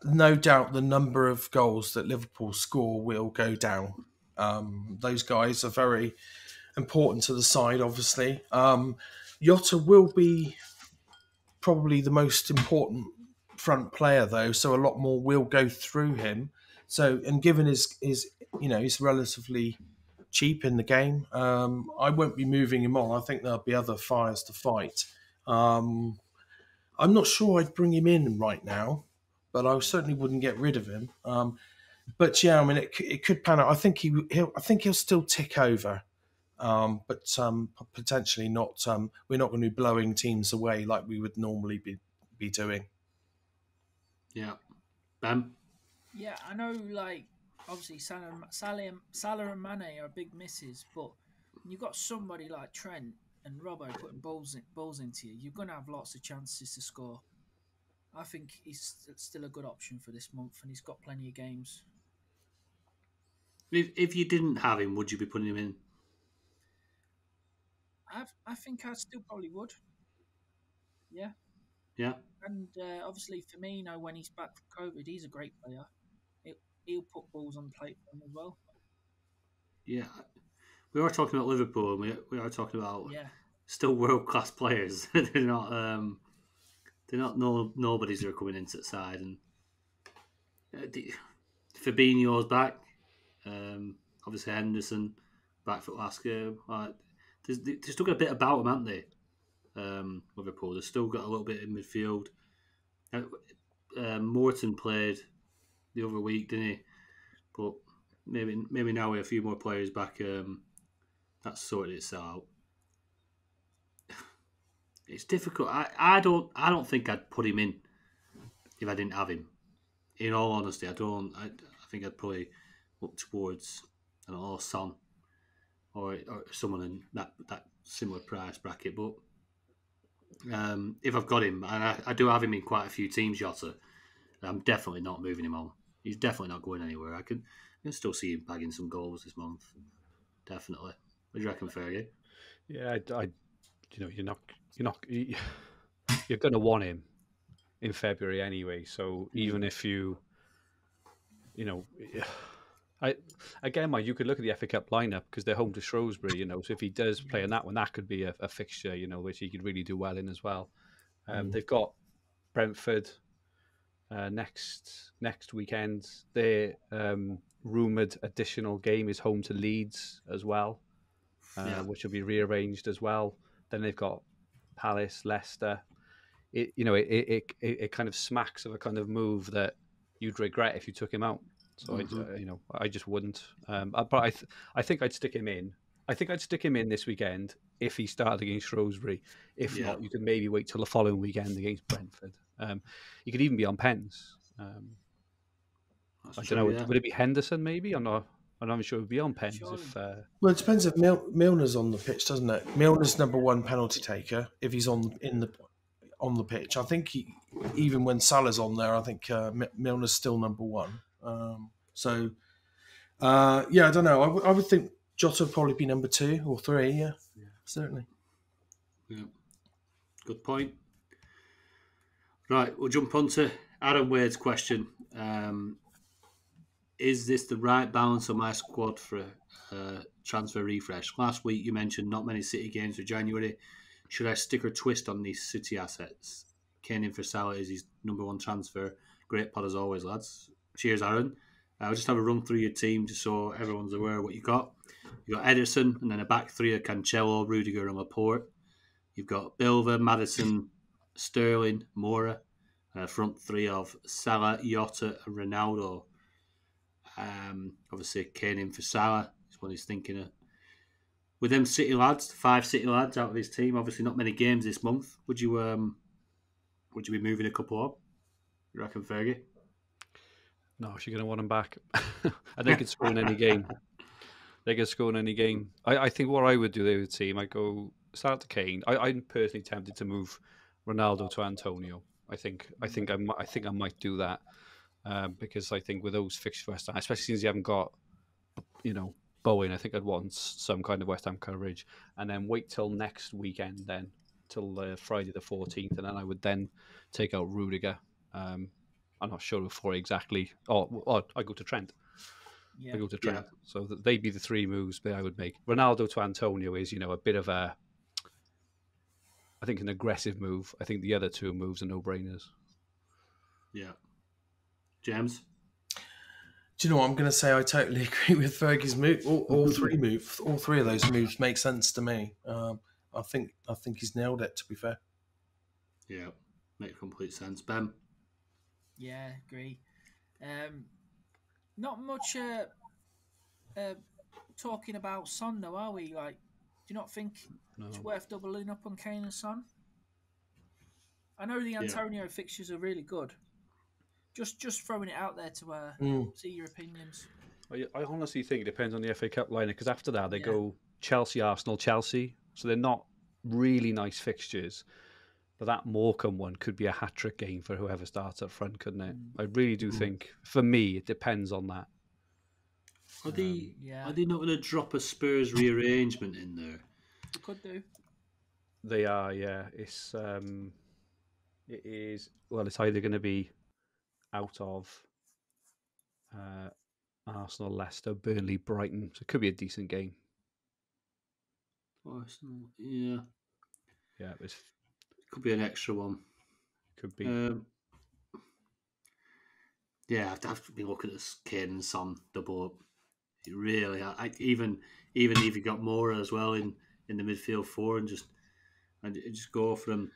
no doubt the number of goals that Liverpool score will go down. Um, those guys are very important to the side, obviously. Um, Jota will be probably the most important front player, though, so a lot more will go through him. So, and given his, his you know, he's relatively cheap in the game. Um, I won't be moving him on. I think there'll be other fires to fight. Um, I'm not sure I'd bring him in right now, but I certainly wouldn't get rid of him. Um, but yeah, I mean, it, it could pan out. I think he, he'll. I think he'll still tick over, um, but um, potentially not. Um, we're not going to be blowing teams away like we would normally be be doing. Yeah, Ben. Yeah, I know. Like. Obviously, Salah, Salah, Salah and Mane are big misses, but you've got somebody like Trent and Robbo putting balls in, balls into you. You're going to have lots of chances to score. I think he's still a good option for this month, and he's got plenty of games. If if you didn't have him, would you be putting him in? I I think I still probably would. Yeah. Yeah. And uh, obviously, Firmino, when he's back from COVID, he's a great player. He'll put balls on the plate for him as well. Yeah. We are talking about Liverpool, and we, we are talking about yeah. still world-class players. they're not, um, they're not no, nobodies who are coming into the side. And uh, the, Fabinho's back. Um, obviously, Henderson back for last game. Like, there's, there's still got a bit about him, aren't they? um, Liverpool. They've still got a little bit in midfield. Uh, uh, Morton played the other week, didn't he? But maybe maybe now with a few more players back, um, that's sorted itself out. It's difficult. I, I don't I don't think I'd put him in if I didn't have him. In all honesty, I don't. I, I think I'd probably look towards an or Son or or someone in that that similar price bracket. But um, if I've got him, and I, I do have him in quite a few teams, Jota, I'm definitely not moving him on. He's definitely not going anywhere. I can I can still see him bagging some goals this month. Definitely. What do you reckon, Fergie? Yeah, I. I... You know, you're not, you're not, you're going to want him in February anyway. So even if you, you know, I again, Mike, you could look at the F A Cup lineup because they're home to Shrewsbury. You know, so if he does play in that one, that could be a, a fixture. You know, which he could really do well in as well. Um, mm. They've got Brentford uh, next next weekend. Their um, rumoured additional game is home to Leeds as well, uh, yeah. which will be rearranged as well. Then they've got Palace, Leicester. It, you know, it, it it it kind of smacks of a kind of move that you'd regret if you took him out. So mm-hmm. I, you know, I just wouldn't. Um, but I th- I think I'd stick him in. I think I'd stick him in this weekend if he started against Shrewsbury. If yeah. not, you could maybe wait till the following weekend against Brentford. Um, he could even be on pens. Um, I true, don't know. Yeah. Would it be Henderson? Maybe I'm not. And I'm sure it would be on pens. Sure. If, uh... Well, it depends if Mil- Milner's on the pitch, doesn't it? Milner's number one penalty taker. If he's on in the on the pitch, I think he, even when Salah's on there, I think uh, Milner's still number one. Um, so, uh, yeah, I don't know. I, w- I would think Jota would probably be number two or three. Yeah, yeah. Certainly. Yeah, good point. Right, we'll jump on to Adam Wade's question. Um, Is this the right balance of my squad for a uh, transfer refresh? Last week you mentioned not many City games for January. Should I stick or twist on these City assets? Kane in for Salah is his number one transfer. Great pod as always, lads. Cheers, Aaron. I'll uh, just have a run through your team just so everyone's aware of what you got. You've got Edison and then a back three of Cancelo, Rudiger and Laporte. You've got Bilva, Maddison, Sterling, Moura, and a front three of Salah, Jota and Ronaldo. Um, obviously, Kane in for Salah is what he's thinking of. With them City lads, the five City lads out of his team, obviously not many games this month. Would you um, would you be moving a couple up? You reckon, Fergie? No, she's going to want him back. I think it's score in any game. They could score in any game. I, I think what I would do with the team, I'd go start to Kane. I, I'm personally tempted to move Ronaldo to Antonio. I think I think I, I think I might do that. Um, because I think with those fixtures for West Ham, especially since you haven't got, you know, Bowen, I think I'd want some kind of West Ham coverage, and then wait till next weekend, then till uh, Friday the fourteenth, and then I would then take out Rudiger. Um, I'm not sure before exactly. Or, or I go to Trent. Yeah. I go to Trent. Yeah. So they'd be the three moves that I would make. Ronaldo to Antonio is, you know, a bit of a, I think, an aggressive move. I think the other two moves are no-brainers. Yeah. James? Do you know what I'm going to say? I totally agree with Fergie's move. All, all three moves, all three of those moves make sense to me. Um, I think I think he's nailed it, to be fair. Yeah, makes complete sense. Ben? Yeah, agree. Um, not much uh, uh, talking about Son, though, are we? Like, do you not think no. it's worth doubling up on Kane and Son? I know the Antonio yeah. fixtures are really good. Just just throwing it out there to uh, mm. see your opinions. I, I honestly think it depends on the F A Cup lineup because after that they yeah. go Chelsea, Arsenal, Chelsea. So they're not really nice fixtures. But that Morecambe one could be a hat-trick game for whoever starts up front, couldn't it? Mm. I really do mm. think, for me, it depends on that. Are they, um, yeah. are they not going to drop a Spurs rearrangement in there? They could do. They are, yeah. It's, um, it is, well, it's either going to be out of uh, Arsenal, Leicester, Burnley, Brighton. So it could be a decent game. Arsenal, yeah. Yeah, it was... could be an extra one. Could be. Um, yeah, I'd have to be looking at this Kane and Son double up. It really, I, I, even even if you got Moura as well in, in the midfield four and just and just go from.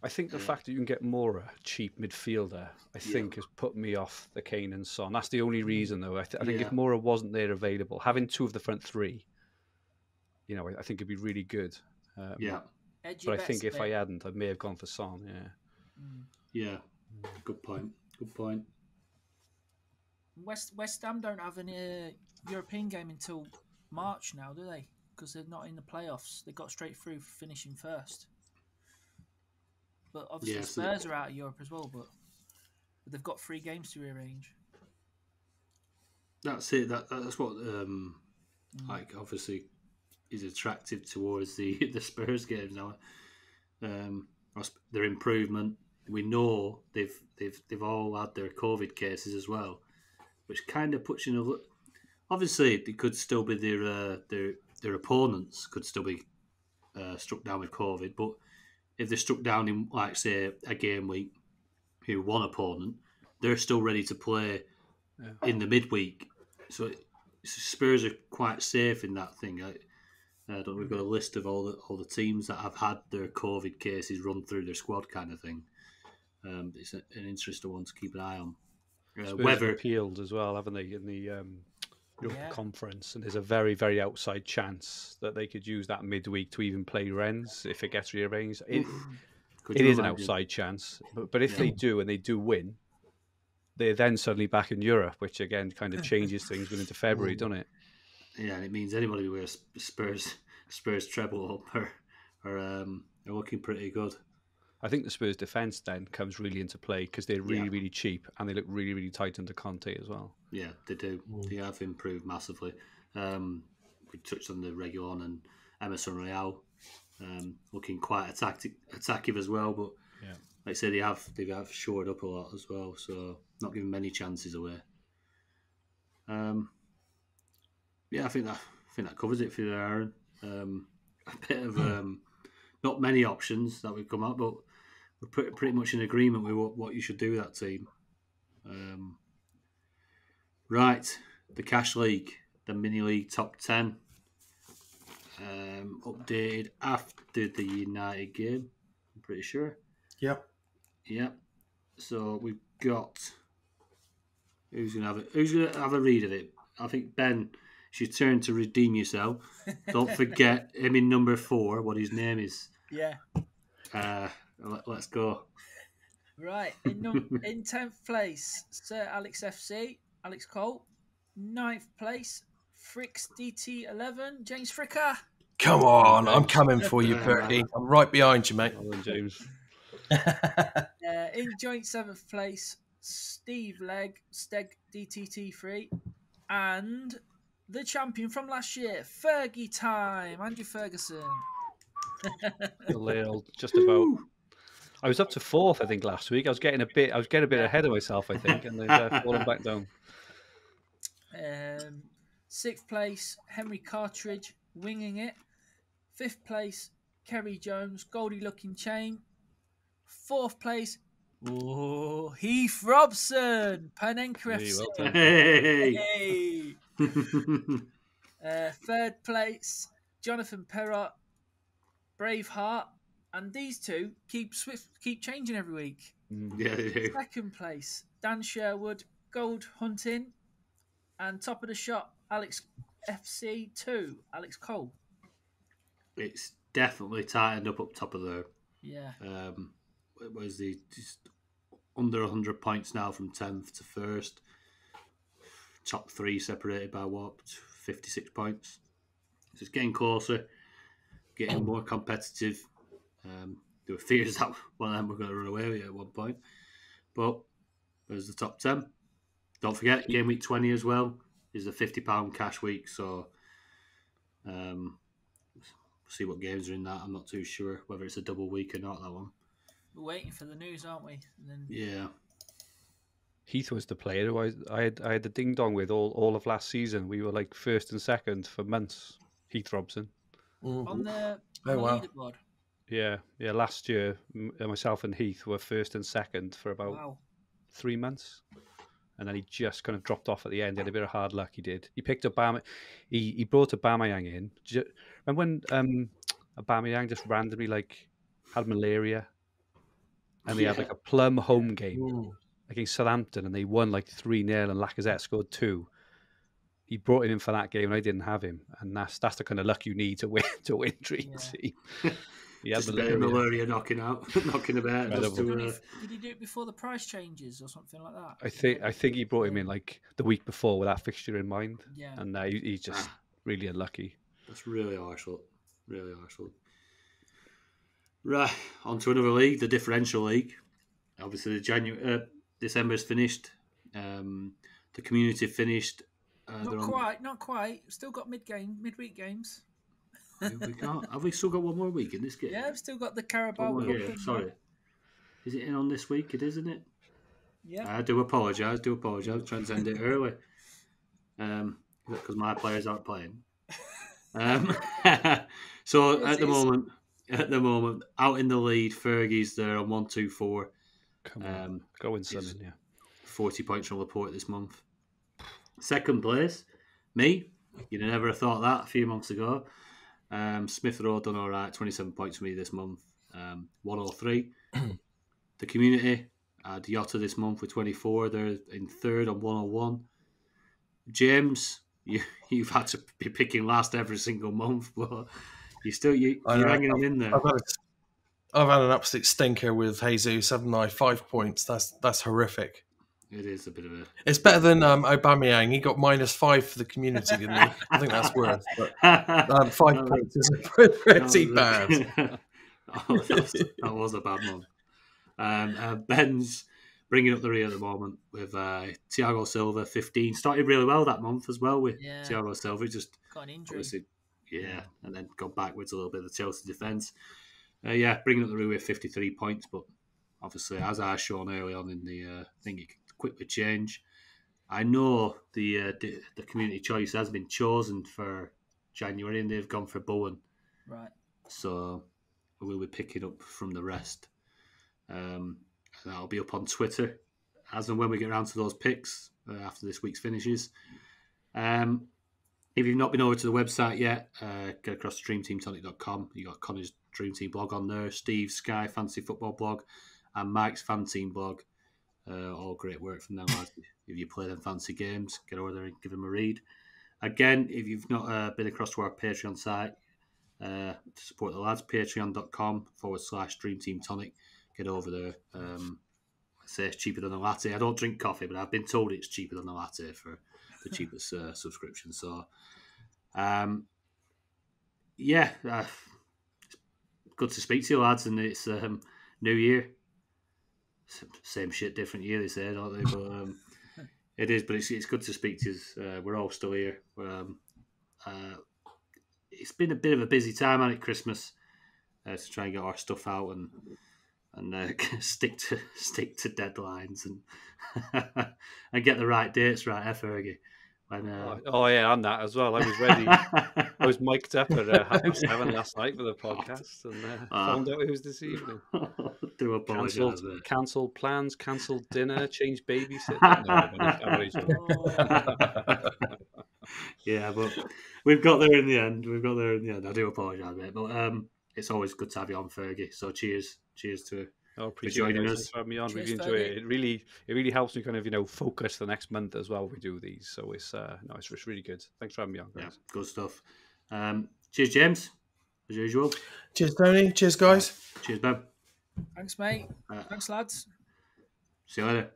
I think the yeah. fact that you can get Moura, cheap midfielder, I think yeah. has put me off the Kane and Son. That's the only reason, though. I, th I think yeah. if Moura wasn't there available, having two of the front three, you know, I, I think it'd be really good. Um, yeah. Edgy but I think if player. I hadn't, I may have gone for Son. Yeah. Yeah. Good point. Good point. West West Ham don't have an uh, European game until March now, do they? Because they're not in the playoffs. They got straight through for finishing first. But obviously yeah, Spurs so are out of Europe as well, but, but they've got three games to rearrange. That's it. That that's what um, mm. like obviously is attractive towards the the Spurs games now. Um, their improvement. We know they've they've they've all had their COVID cases as well, which kind of puts you in a look. Obviously, they could still be their uh, their their opponents could still be uh, struck down with COVID, but if they're struck down in, like, say, a game week, who one opponent, they're still ready to play yeah. in the midweek. So Spurs are quite safe in that thing. I, I don't know. We've got a list of all the all the teams that have had their COVID cases run through their squad, kind of thing. Um, it's a, an interesting one to keep an eye on. Uh, Weather appealed as well, haven't they, in the um, yeah. conference? And there's a very, very outside chance that they could use that midweek to even play Rennes if it gets rearranged. It, it is an outside chance, but, but if yeah. they do and they do win, they're then suddenly back in Europe, which again kind of changes things going into February, doesn't it? Yeah, and it means anybody who wears Spurs, Spurs treble up are, are, um, are looking pretty good. I think the Spurs defence then comes really into play because they're really, yeah. really cheap and they look really, really tight under Conte as well. Yeah, they do. Mm. They have improved massively. Um, we touched on the Reguilon and Emerson Royale um, looking quite attack attacking as well. But yeah. like I say, they have they have shored up a lot as well. So not giving many chances away. Um, yeah, I think that I think that covers it for you, Aaron. Um, a bit of um, not many options that we've come up, but. We're pretty much in agreement with what, what you should do with that team. Um, right, the Cash League, the Mini League Top ten. Um, updated after the United game, I'm pretty sure. Yep. Yep. So we've got... Who's going to have a, who's going to have a read of it? I think, Ben, it's your turn to redeem yourself. Don't forget him in number four, what his name is. Yeah. Uh... Let's go. Right. In, in tenth place, Sir Alex F C, Alex Cole. Ninth place, Fricks D T eleven, James Fricker. Come on. I'm coming for you, Bertie. I'm right behind you, mate. Well, James. uh, in joint seventh place, Steve Legg, Steg D T T three. And the champion from last year, Fergie Time, Andrew Ferguson. Just about. I was up to fourth, I think, last week. I was getting a bit. I was getting a bit ahead of myself, I think, and they've uh, fallen back down. Um, sixth place, Henry Cartridge, winging it. Fifth place, Kerry Jones, Goldie looking chain. Fourth place, oh, Heath Robson, Penenka F C. Hey. Hey. uh, third place, Jonathan Perrott, Braveheart. And these two keep swift, keep changing every week. Yeah, they do. Second place, Dan Sherwood, Gold Hunting, and top of the shop, Alex F C two, Alex Cole. It's definitely tightened up up top of there. Yeah. Um, it was the just under a hundred points now from tenth to first. Top three separated by what, fifty six points. So it's getting closer, getting more competitive. Um, there were fears that one of them were going to run away with it at one point. But there's the top ten. Don't forget, game week twenty as well is the fifty pound cash week. So um, we'll see what games are in that. I'm not too sure whether it's a double week or not, that one. We're waiting for the news, aren't we? And then... Yeah. Heath was the player who I, I, had, I had the ding-dong with all, all of last season. We were like first and second for months, Heath Robson. Mm. On the oh, wow. leaderboard. Yeah, yeah. Last year, myself and Heath were first and second for about wow. three months, and then he just kind of dropped off at the end. He had a bit of hard luck. He did. He picked Obama. He he brought Aubameyang in. Remember when um, Aubameyang just randomly like had malaria, and they yeah. had like a plum home game Ooh. against Southampton, and they won like three nil, and Lacazette scored two. He brought him in for that game, and I didn't have him, and that's that's the kind of luck you need to win to win Dream Team. Yeah. Yeah, just malaria. A bit of malaria knocking out, knocking about. Just to, uh... Did he do it before the price changes or something like that? I think I think he brought him in like the week before with that fixture in mind. Yeah, and uh, he, he's just really unlucky. That's really harsh luck. Really harsh luck. Right, on to another league, the differential league. Obviously, the January uh, December's finished. Um, the community finished. Uh, not quite. On... Not quite. Still got mid game, midweek games. we can't. Have we still got one more week in this game? Yeah, I've still got the Carabao Cup. Yeah, sorry. Is it in on this week? It is, isn't it? Yeah. I do apologise. do apologise. Trying to end it early. Um, because my players aren't playing. Um, so at the moment, at the moment, out in the lead, Fergie's there on one, two, four. Come on. Um, Go in seven, yeah. Forty points from Laporte this month. Second place, me. You'd have never have thought that a few months ago. Um, Smith Rowe done all right, twenty-seven points for me this month, um, one oh three. The community had Jota this month with twenty-four. They're in third on one oh one. James, you, you've had to be picking last every single month, but you still, you, you're know, hanging I've, in there. I've had, a, I've had an absolute stinker with Jesus, haven't I? Five points. That's that's horrific. It is a bit of a... It's better than um, Aubameyang. He got minus five for the community, didn't he? I think that's worse. But, um, five no, points is pretty no, bad. That was, that was a bad one. Um, uh, Ben's bringing up the rear at the moment with uh, Thiago Silva, fifteen. Started really well that month as well with yeah. Thiago Silva. Just got an injury. Yeah, and then got backwards a little bit of the Chelsea defence. Uh, yeah, bringing up the rear with fifty-three points, but obviously, as I shown early on in the uh, thing, you can quickly change. I know the, uh, the the community choice has been chosen for January, and they've gone for Bowen. Right. So we'll be picking up from the rest. Um, and that'll be up on Twitter as and when we get around to those picks uh, after this week's finishes. Um, if you've not been over to the website yet, uh, get across to dream team tonic dot com. You got Connor's Dream Team blog on there, Steve's Sky Fantasy Football blog, and Mike's Fan Team blog. Uh, all great work from them. If you play them fancy games, get over there and give them a read. Again, if you've not uh, been across to our Patreon site, uh, to support the lads, patreon dot com forward slash Dream Team Tonic. Get over there. Um, I say it's cheaper than a latte. I don't drink coffee, but I've been told it's cheaper than a latte for the cheapest uh, subscription. So, um, yeah, uh, good to speak to you lads, and it's um, New Year. Same shit, different year, they say, don't they? But um, it is. But it's it's good to speak to us. Uh, we're all still here. Um, uh, it's been a bit of a busy time at Christmas uh, to try and get our stuff out and and uh, stick to stick to deadlines and and get the right dates right, eh, Fergie? When, uh... oh, oh yeah, and that as well. I was ready. I was mic'd up at uh, half past seven last night for the podcast, and uh, uh, found out it was this evening. Do apologise. Cancelled plans, cancelled dinner, changed babysitting. No, yeah, but we've got there in the end. We've got there in the end. I do apologise, mate, but um, it's always good to have you on, Fergie. So cheers, cheers to. I appreciate you guys having me on. Cheers, really enjoy Fergie. it. It really, it really helps me kind of you know focus the next month as well. We do these, so it's uh, no, it's, it's really good. Thanks for having me on, guys. Yeah, good stuff. Um, cheers, James, as usual. Cheers, Tony. Cheers, guys. Cheers, Ben. Thanks, mate. Uh, Thanks, lads. See you later.